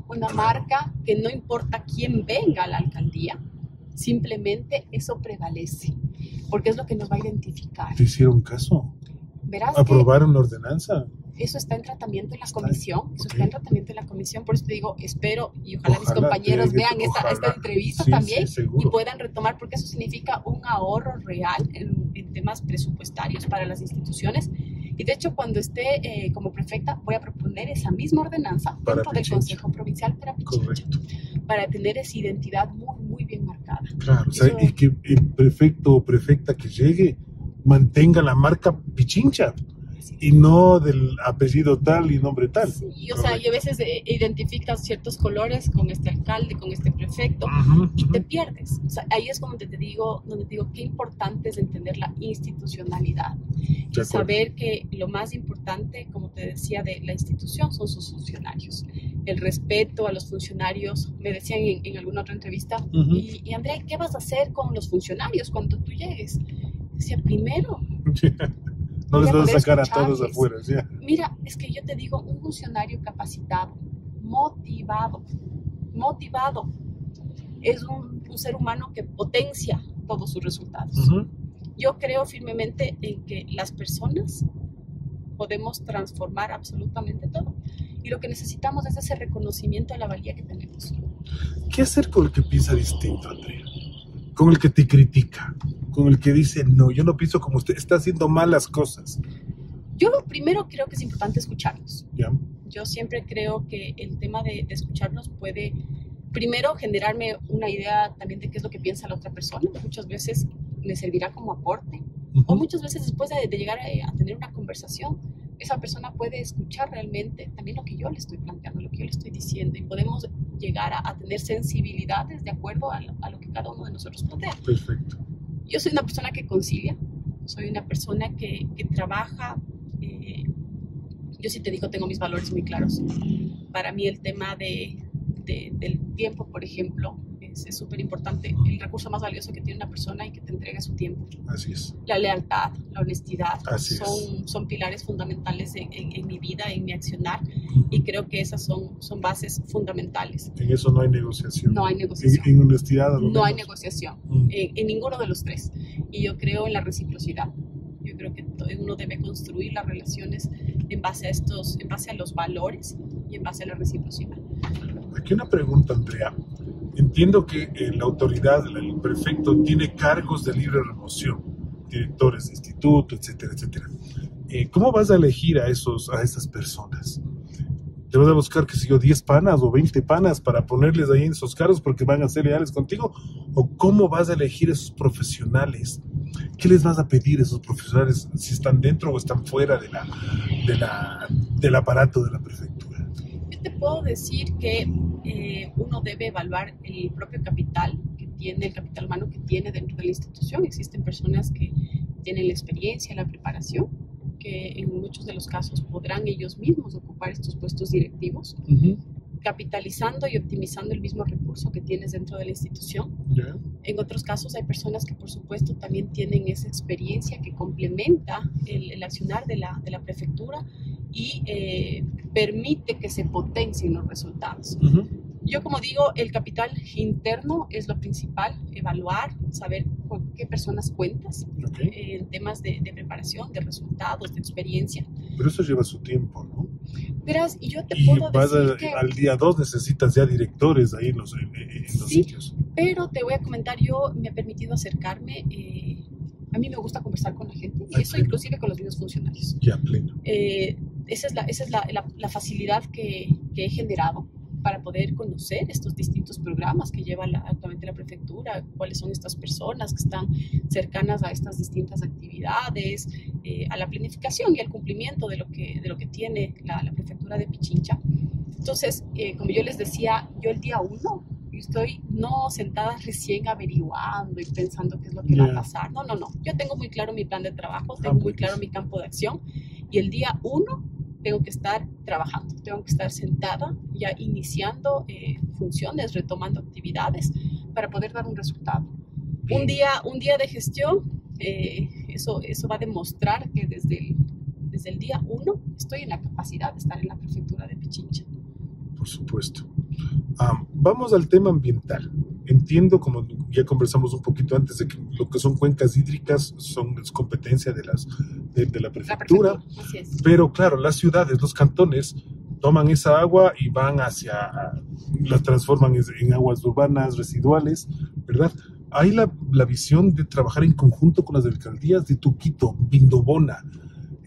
Una marca que no importa quién venga a la alcaldía, simplemente eso prevalece, porque es lo que nos va a identificar. ¿Te hicieron caso? Verás, ¿aprobaron la ordenanza? Eso está en tratamiento en la comisión, okay. eso está en tratamiento en la comisión, por eso te digo, espero y ojalá, ojalá mis compañeros te, vean te, esta, esta entrevista sí, también sí, y puedan retomar, porque eso significa un ahorro real en, en temas presupuestarios para las instituciones. Y de hecho, cuando esté eh, como prefecta, voy a proponer esa misma ordenanza para dentro Pichincha. del Consejo Provincial para Pichincha, para tener esa identidad muy, muy bien marcada. Claro, o sea, eso... y que el prefecto o prefecta que llegue mantenga la marca Pichincha y no del apellido tal y nombre tal. Sí, y, o sea, y a veces eh, identificas ciertos colores con este alcalde, con este prefecto, uh-huh, y uh-huh. te pierdes. O sea, ahí es como te, te digo, donde te digo qué importante es entender la institucionalidad. Y saber que lo más importante, como te decía, de la institución son sus funcionarios. El respeto a los funcionarios, me decían en, en alguna otra entrevista, uh-huh. y, y Andrea, ¿qué vas a hacer con los funcionarios cuando tú llegues? Decía, primero... Yeah. No les vas a sacar a todos afuera. ¿Sí? Mira, es que yo te digo, un funcionario capacitado, motivado, motivado, es un, un ser humano que potencia todos sus resultados. Uh-huh. Yo creo firmemente en que las personas podemos transformar absolutamente todo. Y lo que necesitamos es ese reconocimiento de la valía que tenemos. ¿Qué hacer con el que piensa distinto, Andrea? Con el que te critica, con el que dice, no, yo no pienso como usted, está haciendo malas cosas. Yo lo primero creo que es importante escucharlos. Yeah. Yo siempre creo que el tema de, de escucharlos puede, primero, generarme una idea también de qué es lo que piensa la otra persona. Muchas veces me servirá como aporte. Uh-huh. O muchas veces después de, de llegar a, a tener una conversación, esa persona puede escuchar realmente también lo que yo le estoy planteando, lo que yo le estoy diciendo, y podemos llegar a, a tener sensibilidades de acuerdo a, a lo que cada uno de nosotros plantea. Perfecto. Yo soy una persona que concilia, soy una persona que, que trabaja, eh, yo sí te digo, tengo mis valores muy claros. Para mí el tema de, de, del tiempo, por ejemplo, es súper importante, el recurso más valioso que tiene una persona y que te entrega su tiempo. Así es. La lealtad, la honestidad, Así son, son pilares fundamentales en, en, en mi vida, en mi accionar, uh-huh. y creo que esas son, son bases fundamentales. En eso no hay negociación. No hay negociación. En, en honestidad. No hay negociación, uh-huh. en, en ninguno de los tres. Y yo creo en la reciprocidad. Yo creo que uno debe construir las relaciones en base a estos, en base a los valores y en base a la reciprocidad. Aquí una pregunta, Andrea. Entiendo que eh, la autoridad, el prefecto, tiene cargos de libre remoción, directores de instituto, etcétera, etcétera. Eh, ¿Cómo vas a elegir a, esos, a esas personas? ¿Te vas a buscar, qué sé yo, diez panas o veinte panas para ponerles ahí en esos cargos porque van a ser leales contigo? ¿O cómo vas a elegir a esos profesionales? ¿Qué les vas a pedir a esos profesionales si están dentro o están fuera de la, de la, del aparato de la prefectura? Yo te puedo decir que... Eh, uno debe evaluar el propio capital que tiene, el capital humano que tiene dentro de la institución. Existen personas que tienen la experiencia, la preparación, que en muchos de los casos podrán ellos mismos ocupar estos puestos directivos, uh-huh. capitalizando y optimizando el mismo recurso que tienes dentro de la institución. Yeah. En otros casos hay personas que por supuesto también tienen esa experiencia que complementa el, el accionar de la, de la prefectura y eh, permite que se potencien los resultados. Uh-huh. Yo, como digo, el capital interno es lo principal, evaluar, saber con qué personas cuentas, okay. eh, en temas de, de preparación, de resultados, de experiencia. Pero eso lleva su tiempo, ¿no? Verás, y yo te y puedo vas decir a, que... al día dos necesitas ya directores ahí en los, en, en los sí, sitios. Pero te voy a comentar, yo me he permitido acercarme... Eh, A mí me gusta conversar con la gente y eso inclusive con los mismos funcionarios. Ya, pleno. Eh, esa es la, esa es la, la, la facilidad que, que he generado para poder conocer estos distintos programas que lleva la, actualmente la prefectura, cuáles son estas personas que están cercanas a estas distintas actividades, eh, a la planificación y al cumplimiento de lo que, de lo que tiene la, la prefectura de Pichincha. Entonces, eh, como yo les decía, yo el día uno estoy no sentada recién averiguando y pensando qué es lo que yeah. va a pasar. No, no, no. Yo tengo muy claro mi plan de trabajo, tengo muy claro mi campo de acción y el día uno tengo que estar trabajando, tengo que estar sentada ya iniciando eh, funciones, retomando actividades para poder dar un resultado. Un día, un día de gestión, eh, eso, eso va a demostrar que desde el, desde el día uno estoy en la capacidad de estar en la prefectura de Pichincha. Por supuesto. Um, vamos al tema ambiental. Entiendo, como ya conversamos un poquito antes, de que lo que son cuencas hídricas son competencia de, las, de, de la prefectura, la prefectura. Así es. Pero claro, las ciudades, los cantones toman esa agua y van hacia, la transforman en aguas urbanas residuales, ¿verdad? Hay la, la visión de trabajar en conjunto con las alcaldías de Tuquito, Vindobona.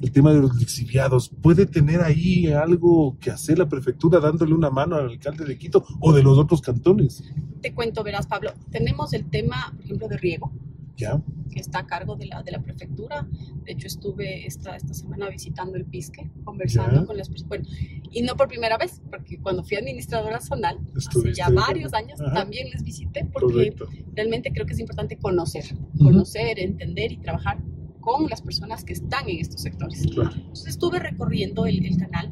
El tema de los lixiviados, ¿puede tener ahí algo que hacer la prefectura dándole una mano al alcalde de Quito o de los otros cantones? Te cuento, verás, Pablo, tenemos el tema, por ejemplo, de riego, ¿ya? que está a cargo de la, de la prefectura. De hecho, estuve esta, esta semana visitando el Pisque, conversando ¿ya? con las personas. Bueno, y no por primera vez, porque cuando fui administradora zonal, hace ya varios años, ajá. también les visité, porque correcto. Realmente creo que es importante conocer, conocer, uh-huh. entender y trabajar con las personas que están en estos sectores. Claro. Entonces estuve recorriendo el, el canal,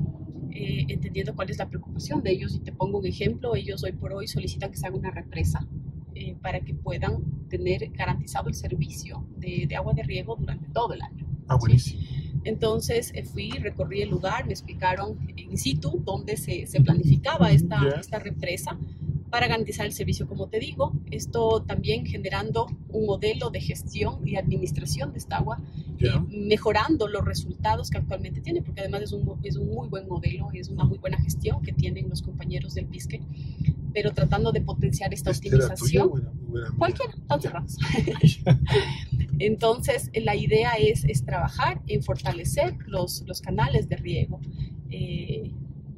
eh, entendiendo cuál es la preocupación de ellos, y te pongo un ejemplo. Ellos hoy por hoy solicitan que se haga una represa eh, para que puedan tener garantizado el servicio de, de agua de riego durante todo el año. Ah, buenísimo. ¿Sí? Entonces eh, fui, recorrí el lugar, me explicaron in situ dónde se, se planificaba esta, yeah. esta represa para garantizar el servicio, como te digo, esto también generando un modelo de gestión y administración de esta agua, yeah. eh, mejorando los resultados que actualmente tiene, porque además es un, es un muy buen modelo, es una muy buena gestión que tienen los compañeros del Pisque, pero tratando de potenciar esta ¿Este optimización. Era tuya, buena, buena, cualquiera, están cerrados. Entonces, la idea es, es trabajar en fortalecer los, los canales de riego, eh,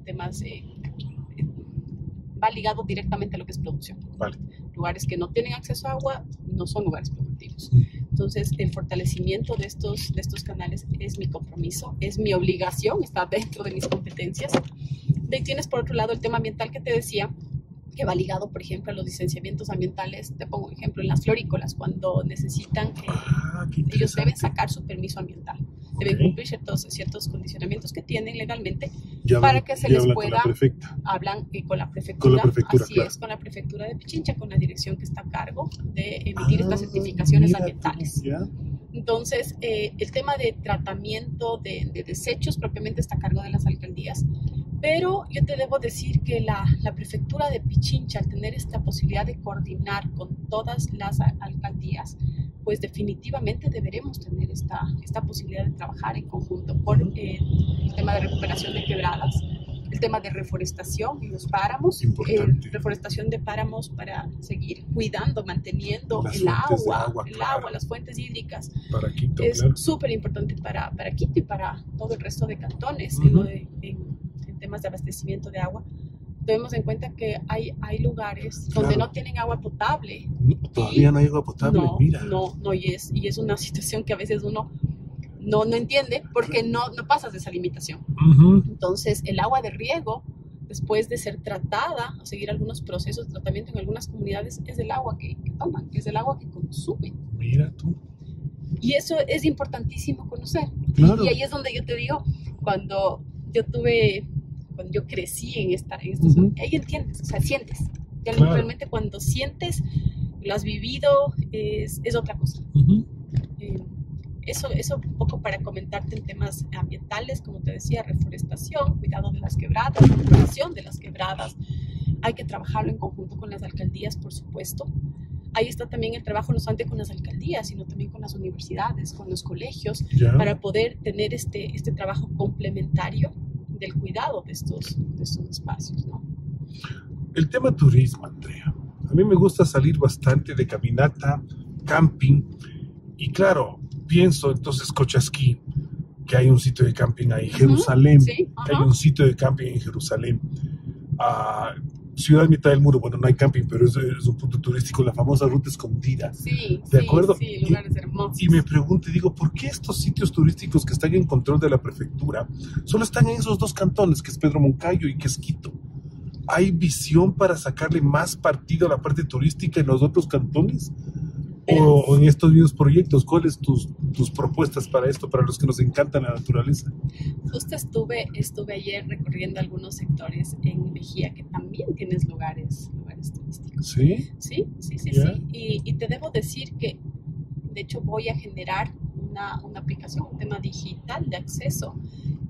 temas de... Eh, va ligado directamente a lo que es producción. Vale. Lugares que no tienen acceso a agua no son lugares productivos. Sí. Entonces, el fortalecimiento de estos, de estos canales es mi compromiso, es mi obligación, está dentro de mis competencias. De ahí tienes, por otro lado, el tema ambiental que te decía, que va ligado, por ejemplo, a los licenciamientos ambientales. Te pongo un ejemplo, en las florícolas, cuando necesitan que ah, ellos deben sacar su permiso ambiental. Okay. Deben cumplir ciertos, ciertos condicionamientos que tienen legalmente ya, para que se les hablan pueda... Hablan eh, con la prefectura. Con la prefectura, así claro. es, con la prefectura de Pichincha, con la dirección que está a cargo de emitir ah, estas certificaciones mira, ambientales. Ya. Entonces, eh, el tema de tratamiento de, de desechos propiamente está a cargo de las alcaldías. Pero yo te debo decir que la, la prefectura de Pichincha, al tener esta posibilidad de coordinar con todas las alcaldías, pues definitivamente deberemos tener esta, esta posibilidad de trabajar en conjunto por eh, el tema de recuperación de quebradas, el tema de reforestación y los páramos, eh, reforestación de páramos para seguir cuidando, manteniendo las el agua, agua el claro. agua, las fuentes hídricas. Para Quito, es claro. súper importante para, para Quito y para todo el resto de cantones, uh-huh. en lo de, en, temas de abastecimiento de agua. Tomemos en cuenta que hay, hay lugares claro. donde no tienen agua potable. No, todavía no hay agua potable, no, mira. No, no, y es, y es una situación que a veces uno no, no entiende porque no, no pasas de esa limitación. Uh-huh. Entonces, el agua de riego, después de ser tratada, o seguir algunos procesos de tratamiento en algunas comunidades, es el agua que, que toman, es el agua que consumen. Mira tú. Y eso es importantísimo conocer. Claro. Y, y ahí es donde yo te digo, cuando yo tuve... cuando yo crecí en esta, en esta uh-huh. ahí entiendes, o sea, sientes, claro. realmente cuando sientes, lo has vivido, es, es otra cosa. Uh-huh. eh, eso, eso un poco para comentarte en temas ambientales, como te decía, reforestación, cuidado de las quebradas, protección de las quebradas, hay que trabajarlo en conjunto con las alcaldías, por supuesto. Ahí está también el trabajo no solamente con las alcaldías, sino también con las universidades, con los colegios, yeah. para poder tener este, este trabajo complementario del cuidado de estos, de estos espacios, ¿no? El tema turismo, Andrea. A mí me gusta salir bastante de caminata, camping, Y claro, pienso entonces Cochasquí, que hay un sitio de camping ahí, Jerusalén, ¿sí? uh-huh. que hay un sitio de camping en Jerusalén, uh, Ciudad Mitad del Mundo, bueno, no hay camping, pero es, es un punto turístico, la famosa Ruta Escondida, sí, ¿de sí, acuerdo? Sí, lugares hermosos. Y, y me pregunto y digo, ¿por qué estos sitios turísticos que están en control de la prefectura solo están en esos dos cantones, que es Pedro Moncayo y que es Quito? ¿Hay visión para sacarle más partido a la parte turística en los otros cantones? O en estos mismos proyectos, ¿cuáles tus, tus propuestas para esto, para los que nos encanta la naturaleza? Justo estuve, estuve ayer recorriendo algunos sectores en Mejía, que también tienes lugares, lugares turísticos. ¿Sí? Sí, sí, sí, yeah. sí. Y, y te debo decir que, de hecho, voy a generar una, una aplicación, un tema digital de acceso,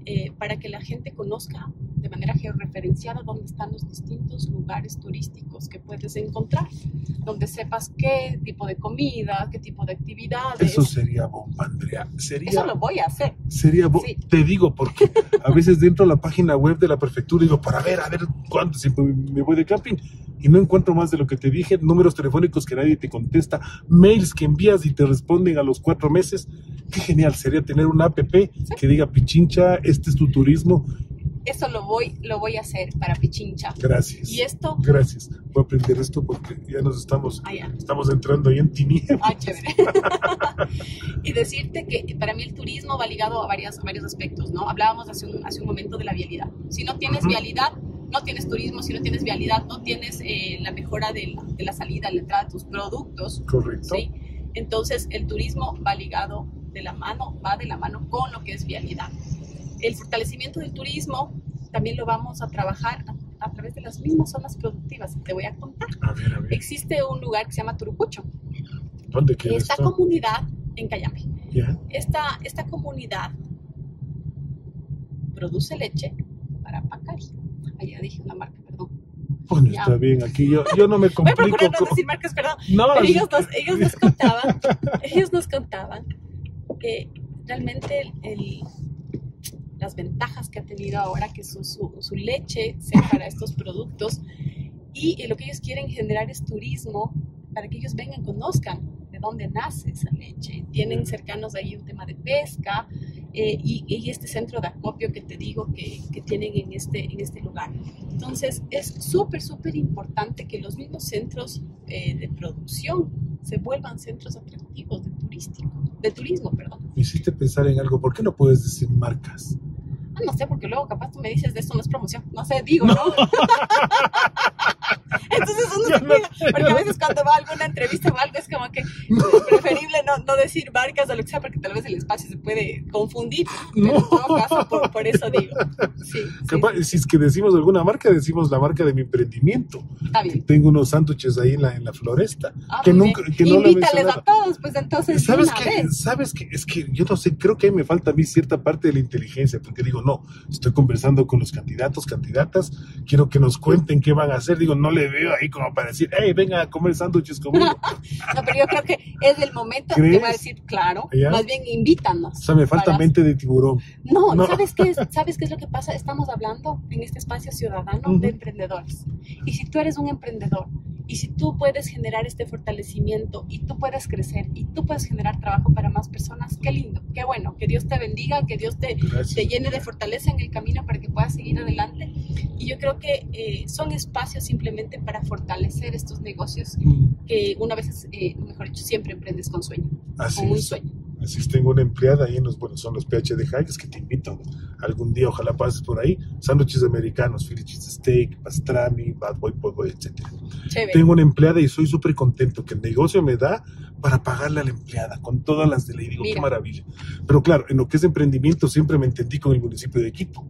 eh, para que la gente conozca de manera georreferenciada dónde están los distintos lugares turísticos que puedes encontrar, donde sepas qué tipo de comida, qué tipo de actividades. Eso sería bomba, Andrea. Sería, eso lo voy a hacer. Sería bomba. Sí. Te digo, porque a veces dentro de la página web de la prefectura digo, para ver, a ver cuánto siempre me voy de camping y no encuentro más de lo que te dije, números telefónicos que nadie te contesta, mails que envías y te responden a los cuatro meses. Qué genial sería tener una app ¿sí? que diga, Pichincha, este es tu turismo. Eso lo voy, lo voy a hacer para Pichincha. Gracias. Y esto... Gracias. Voy a aprender esto porque ya nos estamos... Ah, ya. Estamos entrando ahí en tinieblas. Ah, chévere. Y decirte que para mí el turismo va ligado a, varias, a varios aspectos, ¿no? Hablábamos hace un, hace un momento de la vialidad. Si no tienes uh-huh. vialidad, no tienes turismo. Si no tienes vialidad, no tienes eh, la mejora de la, de la salida, la entrada de tus productos. Correcto. ¿Sí? Entonces, el turismo va ligado de la mano, va de la mano con lo que es vialidad. El fortalecimiento del turismo también lo vamos a trabajar a, a través de las mismas zonas productivas. Te voy a contar. A ver, a ver. Existe un lugar que se llama Turucucho. ¿Dónde queda esta esto? Comunidad en Cayambe. Yeah. Esta, esta comunidad produce leche para Pacari. Allá dije una marca, perdón. Bueno, ya. Está bien, aquí yo, yo no me complico. Voy a procurar no decir marcas, perdón. No. Pero ellos, nos, ellos nos contaban, ellos nos contaban que realmente el... el las ventajas que ha tenido ahora que su, su, su leche sea para estos productos y eh, lo que ellos quieren generar es turismo para que ellos vengan, conozcan de dónde nace esa leche. Tienen cercanos ahí un tema de pesca eh, y, y este centro de acopio que te digo que, que tienen en este, en este lugar. Entonces es súper, súper importante que los mismos centros eh, de producción se vuelvan centros atractivos de turístico, de turismo, perdón. Me hiciste pensar en algo, ¿por qué no puedes decir marcas? Ah, no sé, porque luego capaz tú me dices de esto no es promoción, no sé, digo, ¿no? ¿no? Entonces uno se cuida, no, porque a veces cuando va a alguna entrevista o algo es como que no. Es preferible no, no decir marcas o lo que sea, porque tal vez el espacio se puede confundir, pero no. En todo caso, por, por eso digo. Sí, capaz, sí. Si es que decimos alguna marca, decimos la marca de mi emprendimiento. Está bien. Que tengo unos sándwiches ahí en la, en la floresta. Ah, que nunca, que no lo he mencionado. Invítales a todos, pues entonces. ¿Sabes qué? ¿Sabes qué? Es que yo no sé, creo que me falta a mí cierta parte de la inteligencia, porque digo, no, estoy conversando con los candidatos, candidatas, quiero que nos cuenten qué van a hacer, digo, no le veo ahí como para decir, hey, venga a comer sándwiches conmigo. No, pero yo creo que es el momento que va a decir, claro, ¿ya? Más bien invítanos. O sea, me falta para... mente de tiburón. No, no. ¿sabes, qué es, ¿sabes qué es lo que pasa? Estamos hablando en este espacio ciudadano uh-huh. de emprendedores, y si tú eres un emprendedor, y si tú puedes generar este fortalecimiento y tú puedes crecer y tú puedes generar trabajo para más personas, qué lindo, qué bueno, que Dios te bendiga, que Dios te, te llene de fortaleza en el camino para que puedas seguir adelante. Y yo creo que eh, son espacios simplemente para fortalecer estos negocios mm. que una vez, eh, mejor dicho, siempre emprendes con sueño, Así con es. un sueño. Así es, tengo una empleada ahí en los, bueno, son los P H de Hikes que te invito algún día, ojalá pases por ahí, sándwiches americanos, Philly cheese steak, pastrami, bad boy, boy, etcétera. Chévere. Tengo una empleada y soy súper contento que el negocio me da para pagarle a la empleada, con todas las de ley, digo, Mira. qué maravilla. Pero claro, en lo que es emprendimiento siempre me entendí con el municipio de Quito,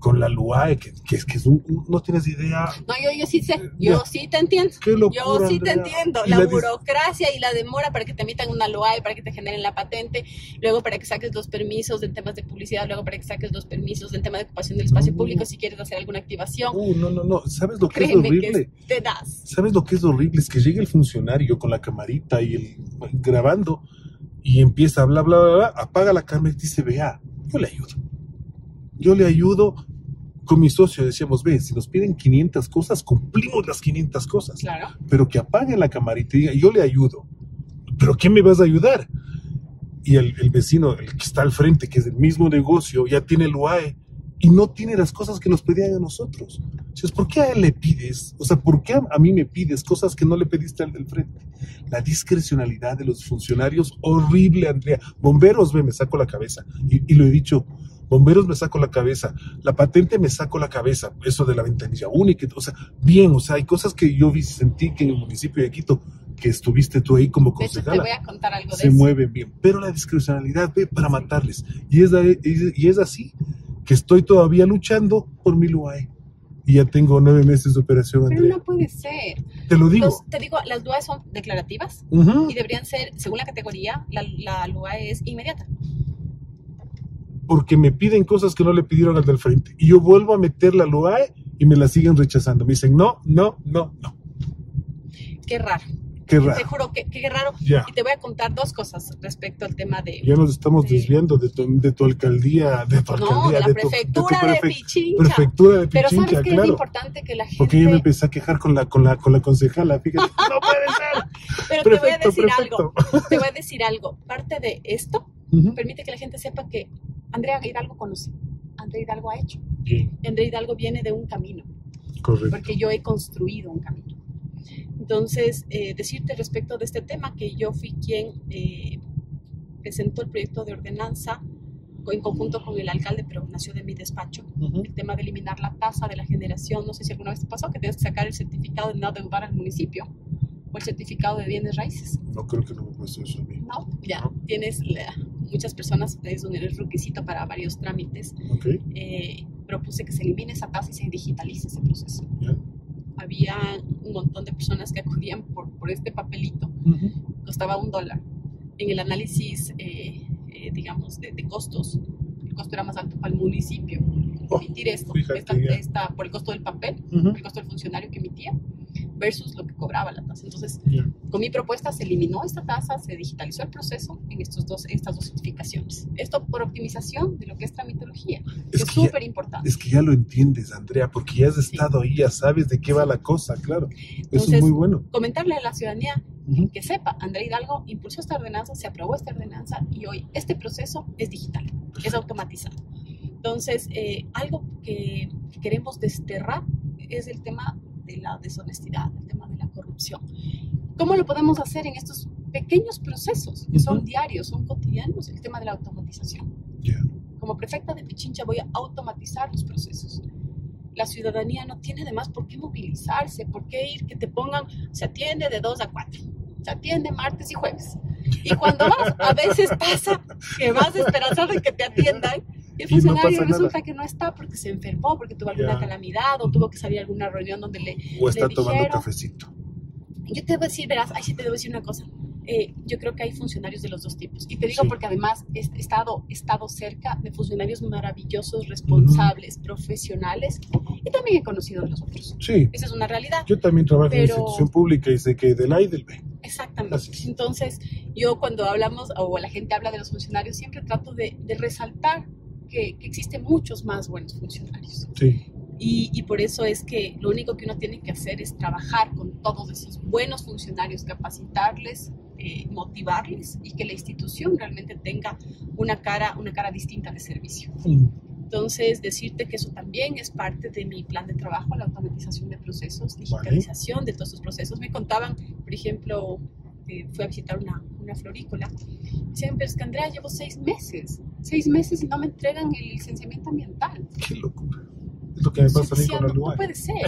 con la L U A E, que, que es que es un, un, no tienes idea. No, yo, yo sí sé, yo ya. sí te entiendo. Qué locura, yo sí Andrea. te entiendo. La, la burocracia y la demora para que te emitan una L U A E, para que te generen la patente, luego para que saques los permisos en temas de publicidad, luego para que saques los permisos en temas de ocupación del espacio no. público, si quieres hacer alguna activación. Uh, no, no, no, ¿sabes lo que Créeme es horrible? Que te das. ¿Sabes lo que es horrible? Es que llegue el funcionario con la camarita y el grabando y empieza a bla, bla, bla, bla, apaga la cámara y dice, vea, yo le ayudo. Yo le ayudo. Con mi socio decíamos, ve, si nos piden quinientas cosas, cumplimos las quinientas cosas. Claro. Pero que apaguen la camarita y digan, yo le ayudo. ¿pero qué me vas a ayudar? Y el, el vecino, el que está al frente, que es del mismo negocio, ya tiene el U A E y no tiene las cosas que nos pedían a nosotros. Entonces, ¿por qué a él le pides? O sea, ¿por qué a mí me pides cosas que no le pediste al del frente? La discrecionalidad de los funcionarios, horrible, Andrea. Bomberos, me, me saco la cabeza. Y, y lo he dicho, bomberos me saco la cabeza. La patente me saco la cabeza. Eso de la ventanilla única. O sea, bien, o sea, hay cosas que yo sentí que en el municipio de Quito, que estuviste tú ahí como concejala. De hecho, te voy a contar algo de eso. Se mueven bien. Pero la discrecionalidad, ve, para matarles. Y es, y es así que estoy todavía luchando por mi U A E. Y ya tengo nueve meses de operación, Andrea. Pero no puede ser. Te lo digo. Entonces, te digo, las U A E son declarativas uh-huh. y deberían ser, según la categoría, la, la U A E es inmediata. Porque me piden cosas que no le pidieron al del frente. Y yo vuelvo a meter la U A E y me la siguen rechazando. Me dicen, no, no, no, no. Qué raro. Qué raro. Te juro, qué, qué raro. Yeah. Y te voy a contar dos cosas respecto al tema de... Ya nos estamos de, desviando de tu, de tu alcaldía, de tu alcaldía. No, de la de prefectura tu, de, tu prefe, de Pichincha. Prefectura de Pichincha, claro. Pero ¿sabes qué? Claro. Es importante que la gente... Porque yo me empecé a quejar con la, con la, con la concejala, fíjate. ¡No puede ser! Pero prefecto, te voy a decir prefecto. algo. Te voy a decir algo. Parte de esto uh-huh. permite que la gente sepa que Andrea Hidalgo conoce. Andrea Hidalgo ha hecho. Bien. Andrea Hidalgo viene de un camino. Correcto. Porque yo he construido un camino. Entonces, eh, decirte respecto de este tema que yo fui quien eh, presentó el proyecto de ordenanza en conjunto con el alcalde, pero nació de mi despacho, uh-huh. el tema de eliminar la tasa de la generación. No sé si alguna vez te pasó que tienes que sacar el certificado de no deudar al municipio o el certificado de bienes raíces. No creo que no me pase eso a mí. No, ya, no. Tienes la, muchas personas, es un requisito para varios trámites. Okay. Eh, propuse que se elimine esa tasa y se digitalice ese proceso. Yeah. Había un montón de personas que acudían por, por este papelito, uh-huh. costaba un dólar. En el análisis, eh, eh, digamos, de, de costos, el costo era más alto para el municipio, oh, emitir esto, esta, esta, por el costo del papel, uh-huh. el costo del funcionario que emitía, versus lo que cobraba la tasa. Entonces, yeah. con mi propuesta se eliminó esta tasa, se digitalizó el proceso en estos dos, estas dos certificaciones. Esto por optimización de lo que es tramitología, es que súper importante. Es que ya lo entiendes, Andrea, porque ya has estado sí. ahí, ya sabes de qué va la cosa, claro. Entonces, eso es muy bueno. Comentarle a la ciudadanía uh-huh. que sepa, Andrea Hidalgo impulsó esta ordenanza, se aprobó esta ordenanza y hoy este proceso es digital, es automatizado. Entonces, eh, algo que, que queremos desterrar es el tema de la deshonestidad, el tema de la corrupción. ¿Cómo lo podemos hacer en estos pequeños procesos que uh-huh. son diarios, son cotidianos? El tema de la automatización. Yeah. Como prefecta de Pichincha voy a automatizar los procesos. La ciudadanía no tiene además por qué movilizarse, por qué ir, que te pongan, se atiende de dos a cuatro, se atiende martes y jueves. Y cuando vas, a veces pasa que vas esperanzado de que te atiendan, y el funcionario no resulta nada. que no está porque se enfermó, porque tuvo alguna yeah. calamidad o tuvo que salir a alguna reunión donde le O está le tomando dijeron. cafecito. Yo te voy a decir, verás, ahí sí te debo decir una cosa. Eh, yo creo que hay funcionarios de los dos tipos. Y te digo sí. porque además he estado, he estado cerca de funcionarios maravillosos, responsables, mm. profesionales. Y también he conocido a los otros. Sí. Esa es una realidad. Yo también trabajo Pero... en institución pública y sé que del A y del B. Exactamente. Gracias. Entonces, yo cuando hablamos o la gente habla de los funcionarios, siempre trato de, de resaltar Que, que existen muchos más buenos funcionarios. Sí. Y, y por eso es que lo único que uno tiene que hacer es trabajar con todos esos buenos funcionarios, capacitarles, eh, motivarles y que la institución realmente tenga una cara, una cara distinta de servicio. Sí. Entonces, decirte que eso también es parte de mi plan de trabajo, la automatización de procesos, digitalización vale. de todos estos procesos. Me contaban, por ejemplo, eh, fui a visitar una, una florícola. Siempre es que Andrea, llevo seis meses. Seis meses y no me entregan el licenciamiento ambiental. Qué locura. Es lo que me pasa a mí con la U A E. No puede ser.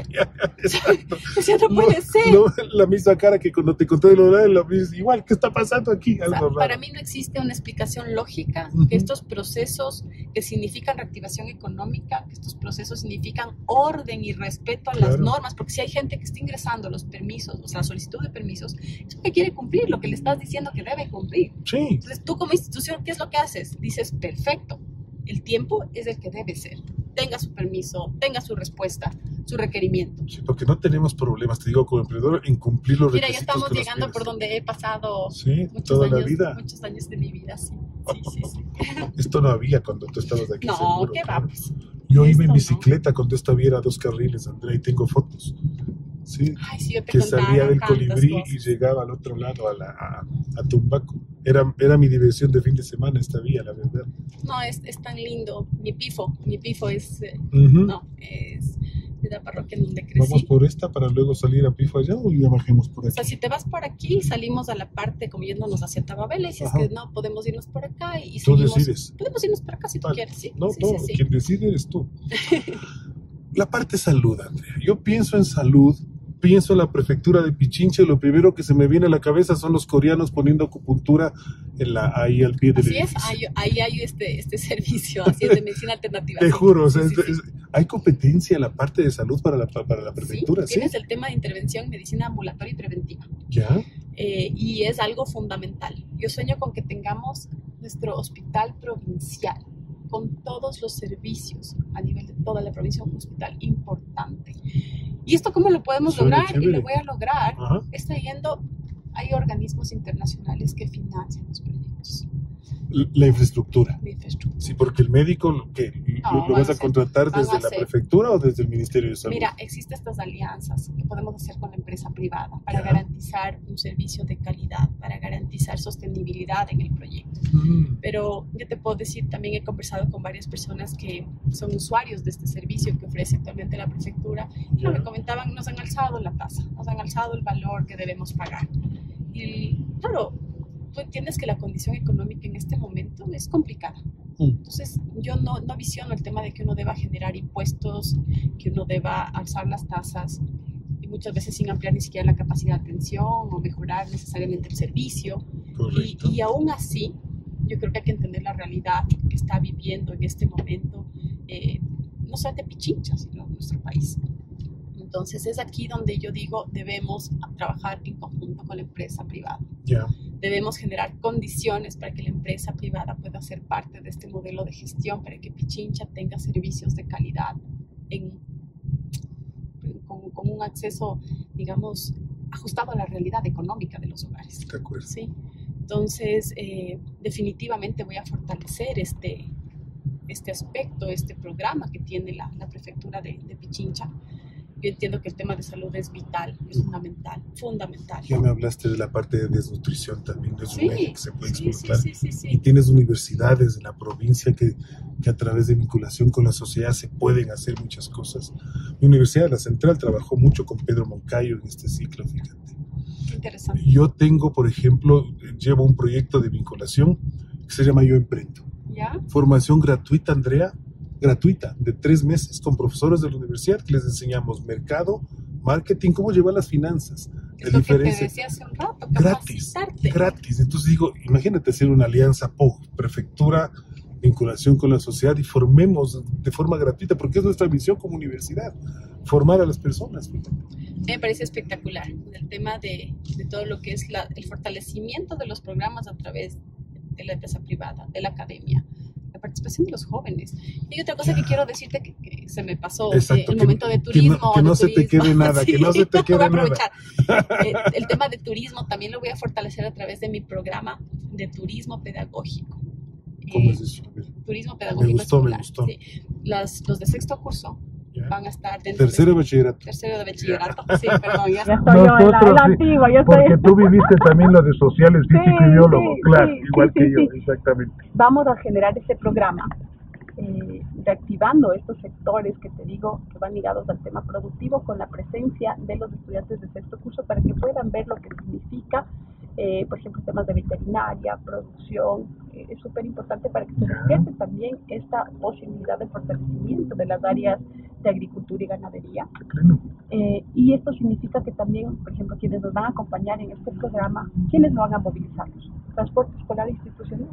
O sea, no puede ser. No, la misma cara que cuando te conté de la U A E, la misma, igual, ¿qué está pasando aquí? Algo o sea, raro. Para mí no existe una explicación lógica uh-huh. que estos procesos que significan reactivación económica, que estos procesos significan orden y respeto a claro. las normas, porque si hay gente que está ingresando los permisos, o sea, la solicitud de permisos, es porque quiere cumplir lo que le estás diciendo que debe cumplir. Sí. Entonces, tú como institución, ¿qué es lo que haces? Dices, perfecto, el tiempo es el que debe ser. Tenga su permiso, tenga su respuesta, su requerimiento. Sí, porque no tenemos problemas, te digo, como emprendedor, en cumplir los Mira, requisitos. Mira, ya estamos llegando por donde he pasado sí, muchos, toda años, la vida. muchos años de mi vida, sí. Sí, sí, sí. Esto no había cuando tú estabas aquí. No, seguro, ¿qué vamos? Claro. Yo Esto iba en bicicleta no. cuando esta viera dos carriles, Andrea, y tengo fotos. ¿sí? Ay, sí, yo te que salía del Colibrí cosas. Y llegaba al otro lado, a, la, a, a Tumbaco. Era, era mi diversión de fin de semana esta vía, la verdad. No, es, es tan lindo. Mi Pifo, mi Pifo es, eh, uh-huh. no, es de la parroquia en donde crecí. ¿Vamos por esta para luego salir a Pifo allá o ya bajemos por aquí? O sea, si te vas por aquí, salimos a la parte como yéndonos hacia Tababela y si Ajá. es que no, podemos irnos por acá. Y tú seguimos, decides. Podemos irnos por acá si vale. tú quieres, ¿sí? No, sí, no, sí, sí. Quien decide eres tú. La parte salud, Andrea. Yo pienso en salud, pienso en la prefectura de Pichincha y lo primero que se me viene a la cabeza son los coreanos poniendo acupuntura en la, ahí al pie del así edificio. Así es, ahí, ahí hay este, este servicio, así es, de medicina alternativa. Te juro, o sea, sí, sí, es, sí. hay competencia en la parte de salud para la, para la prefectura. Sí, tienes ¿sí? el tema de intervención, medicina ambulatoria y preventiva. Ya. Eh, y es algo fundamental. Yo sueño con que tengamos nuestro hospital provincial, con todos los servicios a nivel de toda la provincia, un hospital importante. ¿Y esto cómo lo podemos Suena lograr? Chévere. Y lo voy a lograr, Ajá. es trayendo, hay organismos internacionales que financian los proyectos. La, la infraestructura. La infraestructura. Sí, porque el médico, ¿qué? No, ¿lo vas a, a contratar desde a la prefectura o desde el Ministerio de Salud? Mira, existen estas alianzas que podemos hacer con la empresa privada para Ajá. garantizar un servicio de calidad, para garantizar sostenibilidad en el proyecto. Mm. Pero yo te puedo decir, también he conversado con varias personas que son usuarios de este servicio que ofrece actualmente la prefectura y yeah. me comentaban, nos han alzado la tasa, nos han alzado el valor que debemos pagar. Y claro, tú entiendes que la condición económica en este momento es complicada. Entonces, yo no, no visiono el tema de que uno deba generar impuestos, que uno deba alzar las tasas, y muchas veces sin ampliar ni siquiera la capacidad de atención o mejorar necesariamente el servicio. Y, y aún así, yo creo que hay que entender la realidad que está viviendo en este momento, eh, no solamente Pichincha, sino nuestro país. Entonces, es aquí donde yo digo, debemos trabajar en conjunto con la empresa privada. Yeah. Debemos generar condiciones para que la empresa privada pueda ser parte de este modelo de gestión, para que Pichincha tenga servicios de calidad en, con, con un acceso, digamos, ajustado a la realidad económica de los hogares. De acuerdo. ¿Sí? Entonces, eh, definitivamente voy a fortalecer este, este aspecto, este programa que tiene la, la prefectura de, de Pichincha. Yo entiendo que el tema de salud es vital, es fundamental, fundamental. Ya me hablaste de la parte de desnutrición también, es un eje que se puede sí, explotar. Sí, sí, sí, sí. Y tienes universidades en la provincia que, que a través de vinculación con la sociedad se pueden hacer muchas cosas. Mi Universidad de la Central trabajó mucho con Pedro Moncayo en este ciclo, fíjate. Qué interesante. Yo tengo, por ejemplo, llevo un proyecto de vinculación que se llama Yo Emprendo. ¿Ya? Formación gratuita, Andrea. gratuita, de tres meses, con profesores de la universidad que les enseñamos mercado, marketing, cómo llevar las finanzas. Es lo que te decía hace un rato, capacitarte. Gratis, gratis. Entonces digo, imagínate hacer una alianza P O G, prefectura, vinculación con la sociedad y formemos de forma gratuita, porque es nuestra misión como universidad, formar a las personas. Me parece espectacular el tema de, de todo lo que es la, el fortalecimiento de los programas a través de la empresa privada, de la academia, participación de los jóvenes. Y otra cosa que quiero decirte que, que se me pasó, Exacto, el que, momento de turismo. Que no, que no se turismo. te quede nada, sí, que no se te quede voy nada. El, el tema de turismo también lo voy a fortalecer a través de mi programa de turismo pedagógico. ¿Cómo eh, es eso? Turismo pedagógico. Me gustó, escolar. me gustó. Sí. Las, los de sexto curso yeah. van a estar dentro Tercero de bachillerato. Tercero de bachillerato. Yeah. Sí, perdón, ya estoy Nosotros, yo en la, en la antigua. Sí, porque estoy... tú viviste también lo de sociales, físico sí, y biólogo, sí, claro, sí, igual sí, que sí, yo, sí. exactamente. Vamos a generar ese programa, eh, reactivando estos sectores que te digo que van ligados al tema productivo con la presencia de los estudiantes de sexto curso para que puedan ver lo que significa, eh, por ejemplo, temas de veterinaria, producción. Eh, es súper importante para que se despierte también esta posibilidad de fortalecimiento de las áreas de agricultura y ganadería. Eh, y esto significa que también, por ejemplo, quienes nos van a acompañar en este programa, ¿quiénes nos van a movilizarnos? Transporte escolar institucional.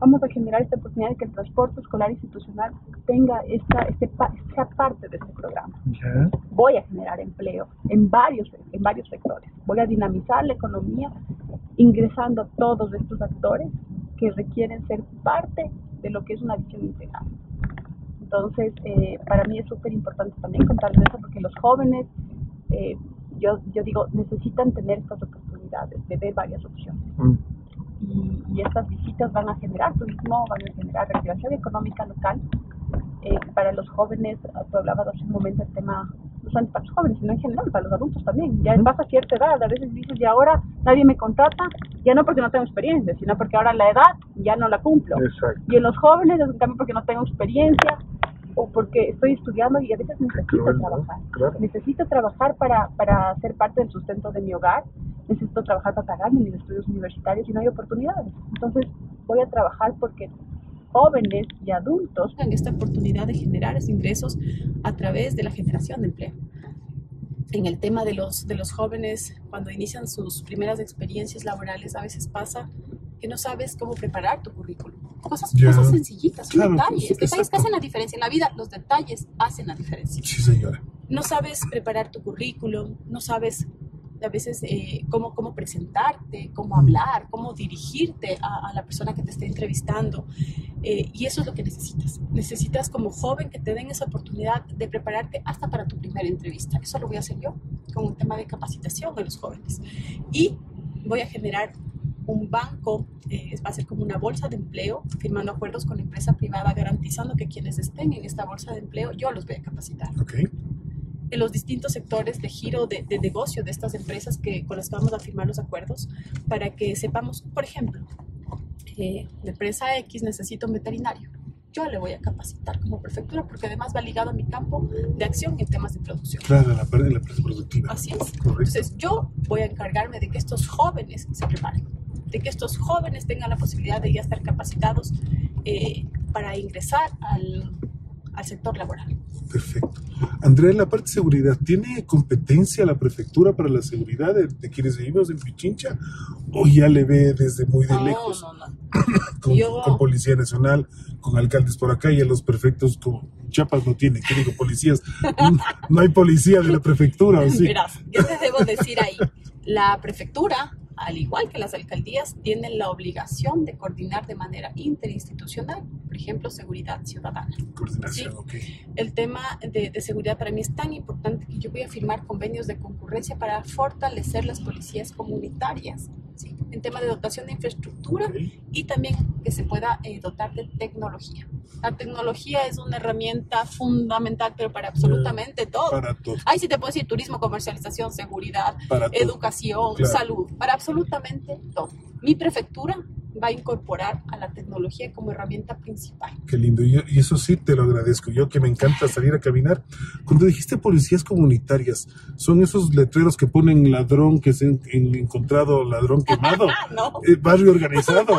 Vamos a generar esta oportunidad de que el transporte escolar institucional tenga esta, este, esta parte de este programa. ¿Sí? Voy a generar empleo en varios, en varios sectores. Voy a dinamizar la economía ingresando a todos estos actores que requieren ser parte de lo que es una visión integral. Entonces, eh, para mí es súper importante también contarles eso porque los jóvenes, eh, yo, yo digo, necesitan tener estas oportunidades de ver varias opciones. Mm. Y, y estas visitas van a generar turismo, van a generar reactivación económica local. Eh, para los jóvenes, tú hablabas hace un momento del tema no solamente para los jóvenes, sino en general, para los adultos también. Ya uh-huh. pasa cierta edad, a veces dices, y ahora nadie me contrata, ya no porque no tengo experiencia, sino porque ahora la edad ya no la cumplo. Exacto. Y en los jóvenes es un cambio porque no tengo experiencia, o porque estoy estudiando y a veces necesito claro, trabajar. Claro. Necesito trabajar para, para ser parte del sustento de mi hogar, necesito trabajar para pagarme mis estudios universitarios y no hay oportunidades. Entonces voy a trabajar porque jóvenes y adultos tengan esta oportunidad de generar esos ingresos a través de la generación de empleo. En el tema de los, de los jóvenes, cuando inician sus primeras experiencias laborales, a veces pasa que no sabes cómo preparar tu currículum. Cosas, yeah. cosas sencillitas, claro, detalles. Pues, detalles que hacen la diferencia. En la vida los detalles hacen la diferencia. Sí, señora. No sabes preparar tu currículum, no sabes a veces eh, cómo, cómo presentarte, cómo hablar, cómo dirigirte a, a la persona que te esté entrevistando. Eh, y eso es lo que necesitas. Necesitas como joven que te den esa oportunidad de prepararte hasta para tu primera entrevista. Eso lo voy a hacer yo con un tema de capacitación de los jóvenes. Y voy a generar un banco, eh, va a ser como una bolsa de empleo, firmando acuerdos con la empresa privada, garantizando que quienes estén en esta bolsa de empleo, yo los voy a capacitar. Okay. En los distintos sectores de giro de, de negocio de estas empresas que, con las que vamos a firmar los acuerdos, para que sepamos, por ejemplo, eh, la empresa X necesita un veterinario. Yo le voy a capacitar como prefectura porque además va ligado a mi campo de acción en temas de producción. Claro, la parte de la empresa productiva. Así es. Correcto. Entonces yo voy a encargarme de que estos jóvenes se preparen, de que estos jóvenes tengan la posibilidad de ya estar capacitados eh, para ingresar al, al sector laboral. Perfecto. Andrea, en la parte de seguridad, ¿tiene competencia la prefectura para la seguridad de, de quienes vivimos en Pichincha? ¿O ya le ve desde muy de no, lejos? No, no, no. Con, Yo... con Policía Nacional, con alcaldes por acá, y a los prefectos con Chiapas no tiene, ¿qué digo? Policías. No, no hay policía de la prefectura, ¿o sí? Verás, yo te debo decir ahí, la prefectura, al igual que las alcaldías, tienen la obligación de coordinar de manera interinstitucional, por ejemplo, seguridad ciudadana. Coordinación, ¿sí? Okay. El tema de, de seguridad para mí es tan importante que yo voy a firmar convenios de concurrencia para fortalecer las policías comunitarias, ¿sí? En tema de dotación de infraestructura, okay. Y también que se pueda eh, dotar de tecnología. La tecnología es una herramienta fundamental, pero para absolutamente todo. Para todo. Ahí sí te puedo decir turismo, comercialización, seguridad, para educación, claro. Salud, para absolutamente todo. Mi prefectura va a incorporar a la tecnología como herramienta principal. Qué lindo, y eso sí te lo agradezco. Yo que me encanta salir a caminar. Cuando dijiste policías comunitarias, ¿son esos letreros que ponen ladrón que se han encontrado, ladrón quemado? No. Eh, barrio organizado.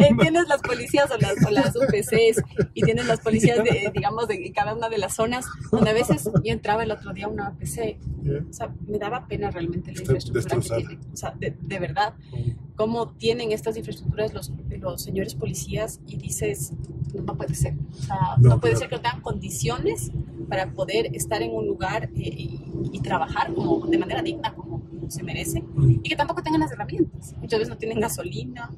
eh, tienes las policías o las, o las U P Cs y tienes las policías, de, digamos, de cada una de las zonas, donde a veces yo entraba el otro día a una U P C. Yeah. O sea, me daba pena realmente la infraestructura que tiene. O sea, de, de verdad. Cómo tienen estas infraestructuras los, los señores policías y dices, no puede ser. O sea, no, no puede claro. ser que no tengan condiciones para poder estar en un lugar eh, y, y trabajar como, de manera digna, como, como se merece, mm. y que tampoco tengan las herramientas. Muchas veces no tienen gasolina,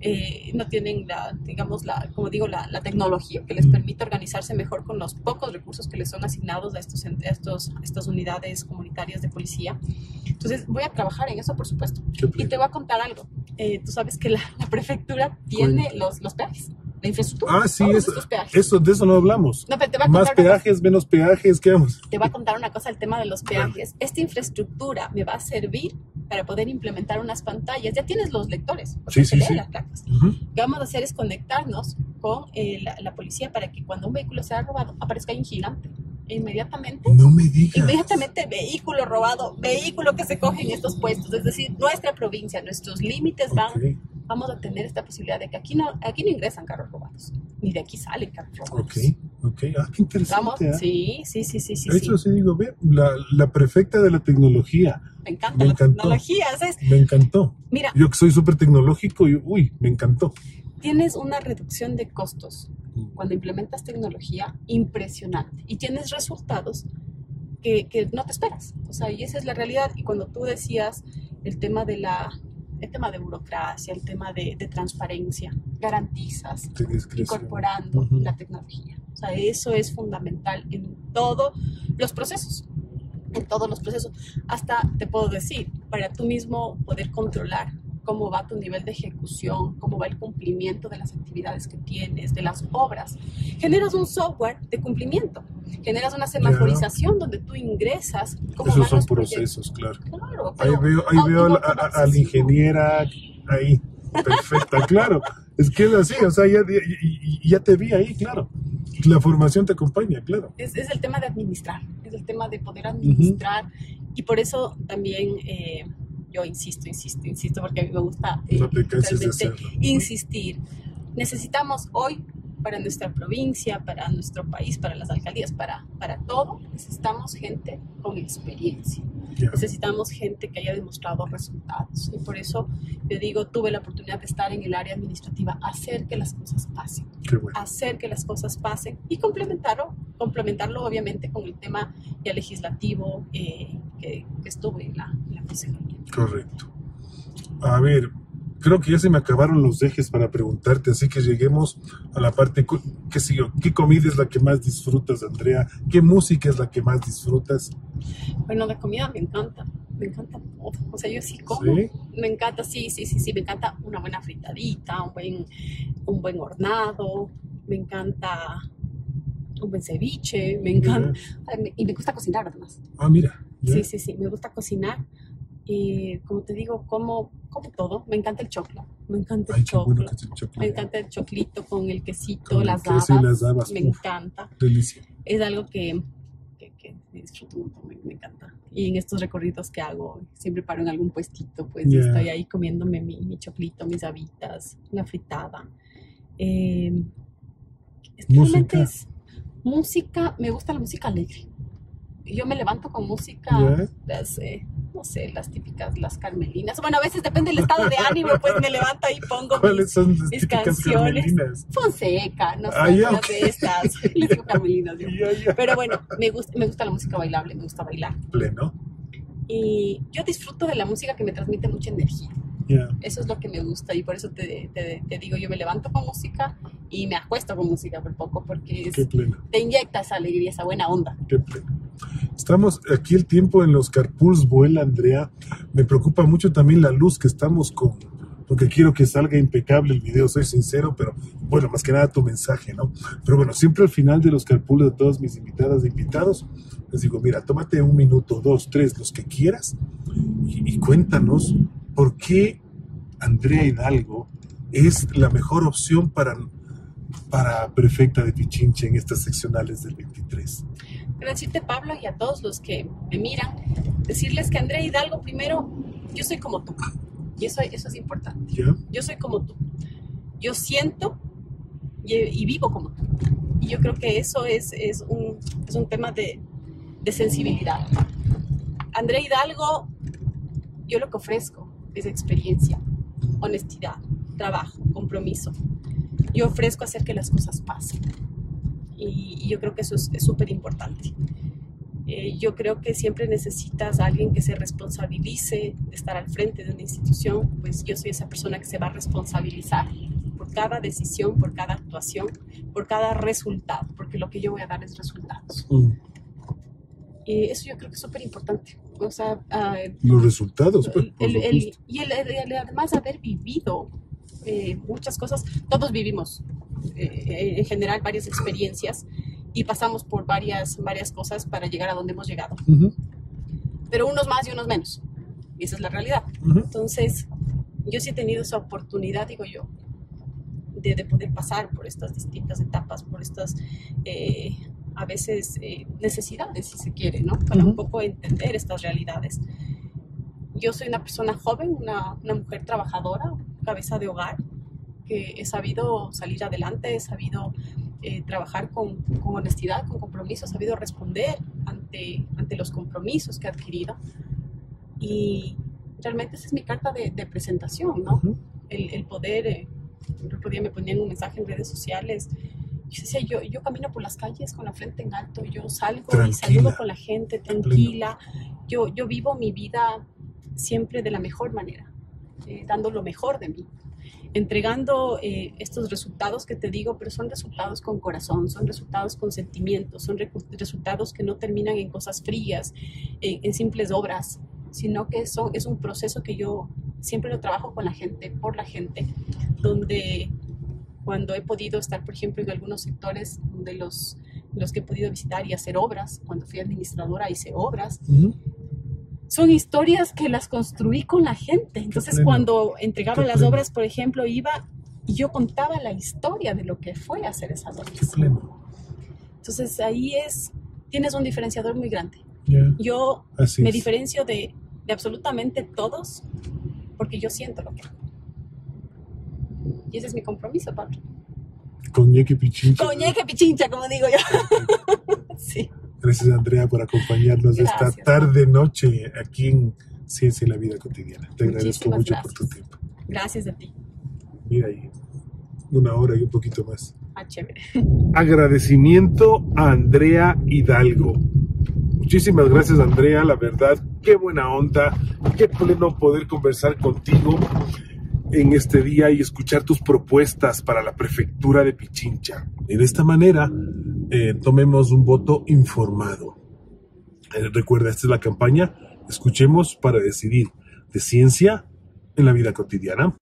eh, no tienen, la, digamos, la, como digo, la, la tecnología que les mm. permite organizarse mejor con los pocos recursos que les son asignados a, estos, a, estos, a estas unidades comunitarias de policía. Entonces voy a trabajar en eso, por supuesto. Y te voy a contar algo. Eh, tú sabes que la, la prefectura tiene los, los peajes, la infraestructura. Ah, sí, eso, eso, de eso no hablamos. No, pero te voy a contar más peajes, menos peajes, ¿qué vamos? Te voy a contar una cosa, el tema de los peajes. Esta infraestructura me va a servir para poder implementar unas pantallas. Ya tienes los lectores, sí, sí, sí. Las placas. Uh-huh. Lo que vamos a hacer es conectarnos con eh, la, la policía para que cuando un vehículo sea robado, aparezca ahí un gigante. Inmediatamente, no me digas. Inmediatamente vehículo robado, vehículo que se coge en estos puestos, es decir, nuestra provincia, nuestros límites van, okay. Vamos a tener esta posibilidad de que aquí no, aquí no ingresan carros robados, ni de aquí salen carros robados. Ok, ok, ah, qué interesante. Vamos, ¿eh? Sí, sí, sí, sí, sí. De hecho, sí, sí digo, ve, la, la prefecta de la tecnología. Me encanta me la encantó. Tecnología, ¿sabes? Me encantó. Mira. Yo que soy súper tecnológico, y, uy, me encantó. Tienes una reducción de costos cuando implementas tecnología impresionante y tienes resultados que, que no te esperas. O sea, y esa es la realidad. Y cuando tú decías el tema de la, el tema de burocracia, el tema de, de transparencia, garantizas incorporando uh-huh. la tecnología. O sea, eso es fundamental en todos los procesos. En todos los procesos. Hasta te puedo decir, para tú mismo poder controlar cómo va tu nivel de ejecución, cómo va el cumplimiento de las actividades que tienes, de las obras. Generas un software de cumplimiento, generas una semaforización yeah. donde tú ingresas. Cómo Esos son procesos, claro. claro ahí veo, ahí veo a, a, a la ingeniera ahí, perfecta, claro. Es que es así, o sea, ya, ya, ya te vi ahí, claro. La formación te acompaña, claro. Es, es el tema de administrar, es el tema de poder administrar. Uh-huh. Y por eso también... Eh, Yo insisto, insisto, insisto, porque a mí me gusta eh, realmente insistir. Necesitamos hoy, para nuestra provincia, para nuestro país, para las alcaldías, para, para todo, necesitamos gente con experiencia. Yeah. Necesitamos gente que haya demostrado resultados. Y por eso, yo digo, tuve la oportunidad de estar en el área administrativa, hacer que las cosas pasen. Qué bueno. Hacer que las cosas pasen y complementarlo, complementarlo obviamente con el tema ya legislativo eh, que, que estuve en la, en la consejería. Correcto. A ver, creo que ya se me acabaron los ejes para preguntarte, así que lleguemos a la parte, qué sé yo, ¿qué comida es la que más disfrutas, Andrea? ¿Qué música es la que más disfrutas? Bueno, la comida me encanta, me encanta todo. O sea, yo sí como, ¿sí? me encanta, sí, sí, sí, sí, me encanta una buena fritadita, un buen, un buen hornado, me encanta un buen ceviche, me encanta, mira. Y me gusta cocinar además. Ah, mira. Yeah. Sí, sí, sí, me gusta cocinar. Y como te digo, como, como todo, me encanta el choclo, me encanta el, Ay, choclo. Bueno el choclo, me encanta el choclito con el quesito, con las, el habas, las habas, me Uf, encanta, delicia. Es algo que, que, que disfruto mucho, me, me encanta. Y en estos recorridos que hago, siempre paro en algún puestito, pues yeah. estoy ahí comiéndome mi, mi choclito, mis habitas, la fritada. Eh, música. Es, música, me gusta la música alegre. Yo me levanto con música, yeah. las, eh, no sé, las típicas, las carmelinas. Bueno, a veces depende del estado de ánimo, pues me levanto y pongo mis, son las mis canciones. Carmelinas? Fonseca, no sé, ah, yeah. de estas. Les digo carmelinas. Yo. Yeah, yeah. Pero bueno, me gusta, me gusta la música bailable, me gusta bailar. Pleno. Y yo disfruto de la música que me transmite mucha energía. Yeah. Eso es lo que me gusta y por eso te, te, te digo, yo me levanto con música y me acuesto con música por poco porque es, te inyecta esa alegría, esa buena onda. Qué pleno. Estamos aquí, el tiempo en los carpools vuela, Andrea. Me preocupa mucho también la luz que estamos con, porque quiero que salga impecable el video, soy sincero, pero bueno, más que nada tu mensaje, ¿no? Pero bueno, siempre al final de los carpools de todas mis invitadas e invitados, les digo, mira, tómate un minuto, dos, tres, los que quieras y, y cuéntanos por qué Andrea Hidalgo es la mejor opción para... para prefecta de Pichincha en estas seccionales del veintitrés. Quiero decirte, Pablo, y a todos los que me miran, decirles que Andrea Hidalgo, primero, yo soy como tú, y eso, eso es importante. ¿Sí? Yo soy como tú, yo siento y, y vivo como tú, y yo creo que eso es, es, un, es un tema de, de sensibilidad. Andrea Hidalgo, yo lo que ofrezco es experiencia, honestidad, trabajo, compromiso. Yo ofrezco hacer que las cosas pasen y, y yo creo que eso es súper importante. Eh, yo creo que siempre necesitas a alguien que se responsabilice de estar al frente de una institución, pues yo soy esa persona que se va a responsabilizar por cada decisión, por cada actuación, por cada resultado, porque lo que yo voy a dar es resultados. Mm. Eh, eso yo creo que es súper importante. O sea, uh, los resultados. El, el, el, y el, el, además haber vivido Eh, muchas cosas, todos vivimos eh, en general varias experiencias y pasamos por varias, varias cosas para llegar a donde hemos llegado, uh-huh. pero unos más y unos menos, y esa es la realidad. Uh-huh. Entonces yo sí he tenido esa oportunidad, digo yo, de, de poder pasar por estas distintas etapas, por estas eh, a veces eh, necesidades, si se quiere, ¿no? Para uh-huh. un poco entender estas realidades. Yo soy una persona joven, una, una mujer trabajadora, cabeza de hogar, que he sabido salir adelante, he sabido eh, trabajar con, con honestidad, con compromiso, he sabido responder ante, ante los compromisos que he adquirido. Y realmente esa es mi carta de, de presentación, ¿no? Uh-huh. el, el poder, eh, el otro día me ponían un mensaje en redes sociales, y decía, yo, yo camino por las calles con la frente en alto, yo salgo tranquila. Y saludo con la gente, tranquila, yo, yo vivo mi vida siempre de la mejor manera, eh, dando lo mejor de mí, entregando eh, estos resultados que te digo, pero son resultados con corazón, son resultados con sentimientos, son re resultados que no terminan en cosas frías, eh, en simples obras, sino que son, es un proceso que yo siempre lo trabajo con la gente, por la gente, donde cuando he podido estar, por ejemplo, en algunos sectores de los, los que he podido visitar y hacer obras, cuando fui administradora hice obras, uh-huh. Son historias que las construí con la gente. Entonces, cuando entregaba las obras, por ejemplo, iba y yo contaba la historia de lo que fue hacer esas obras. Entonces, ahí es, tienes un diferenciador muy grande. Yeah. Yo Así me es. diferencio de, de absolutamente todos porque yo siento lo que hago. Y ese es mi compromiso, Pablo. Con ñeque Pichincha. Con ñeque Pichincha, como digo yo. Sí. Gracias, Andrea, por acompañarnos gracias. esta tarde-noche aquí en Ciencia en la Vida Cotidiana. Te Muchísimas agradezco mucho gracias. por tu tiempo. Gracias a ti. Mira ahí, una hora y un poquito más. Ah, chévere. Agradecimiento a Andrea Hidalgo. Muchísimas gracias, Andrea, la verdad, qué buena onda, qué pleno poder conversar contigo en este día y escuchar tus propuestas para la prefectura de Pichincha. Y de esta manera, eh, tomemos un voto informado. Eh, recuerda, esta es la campaña Escuchemos para Decidir, de Ciencia en la Vida Cotidiana.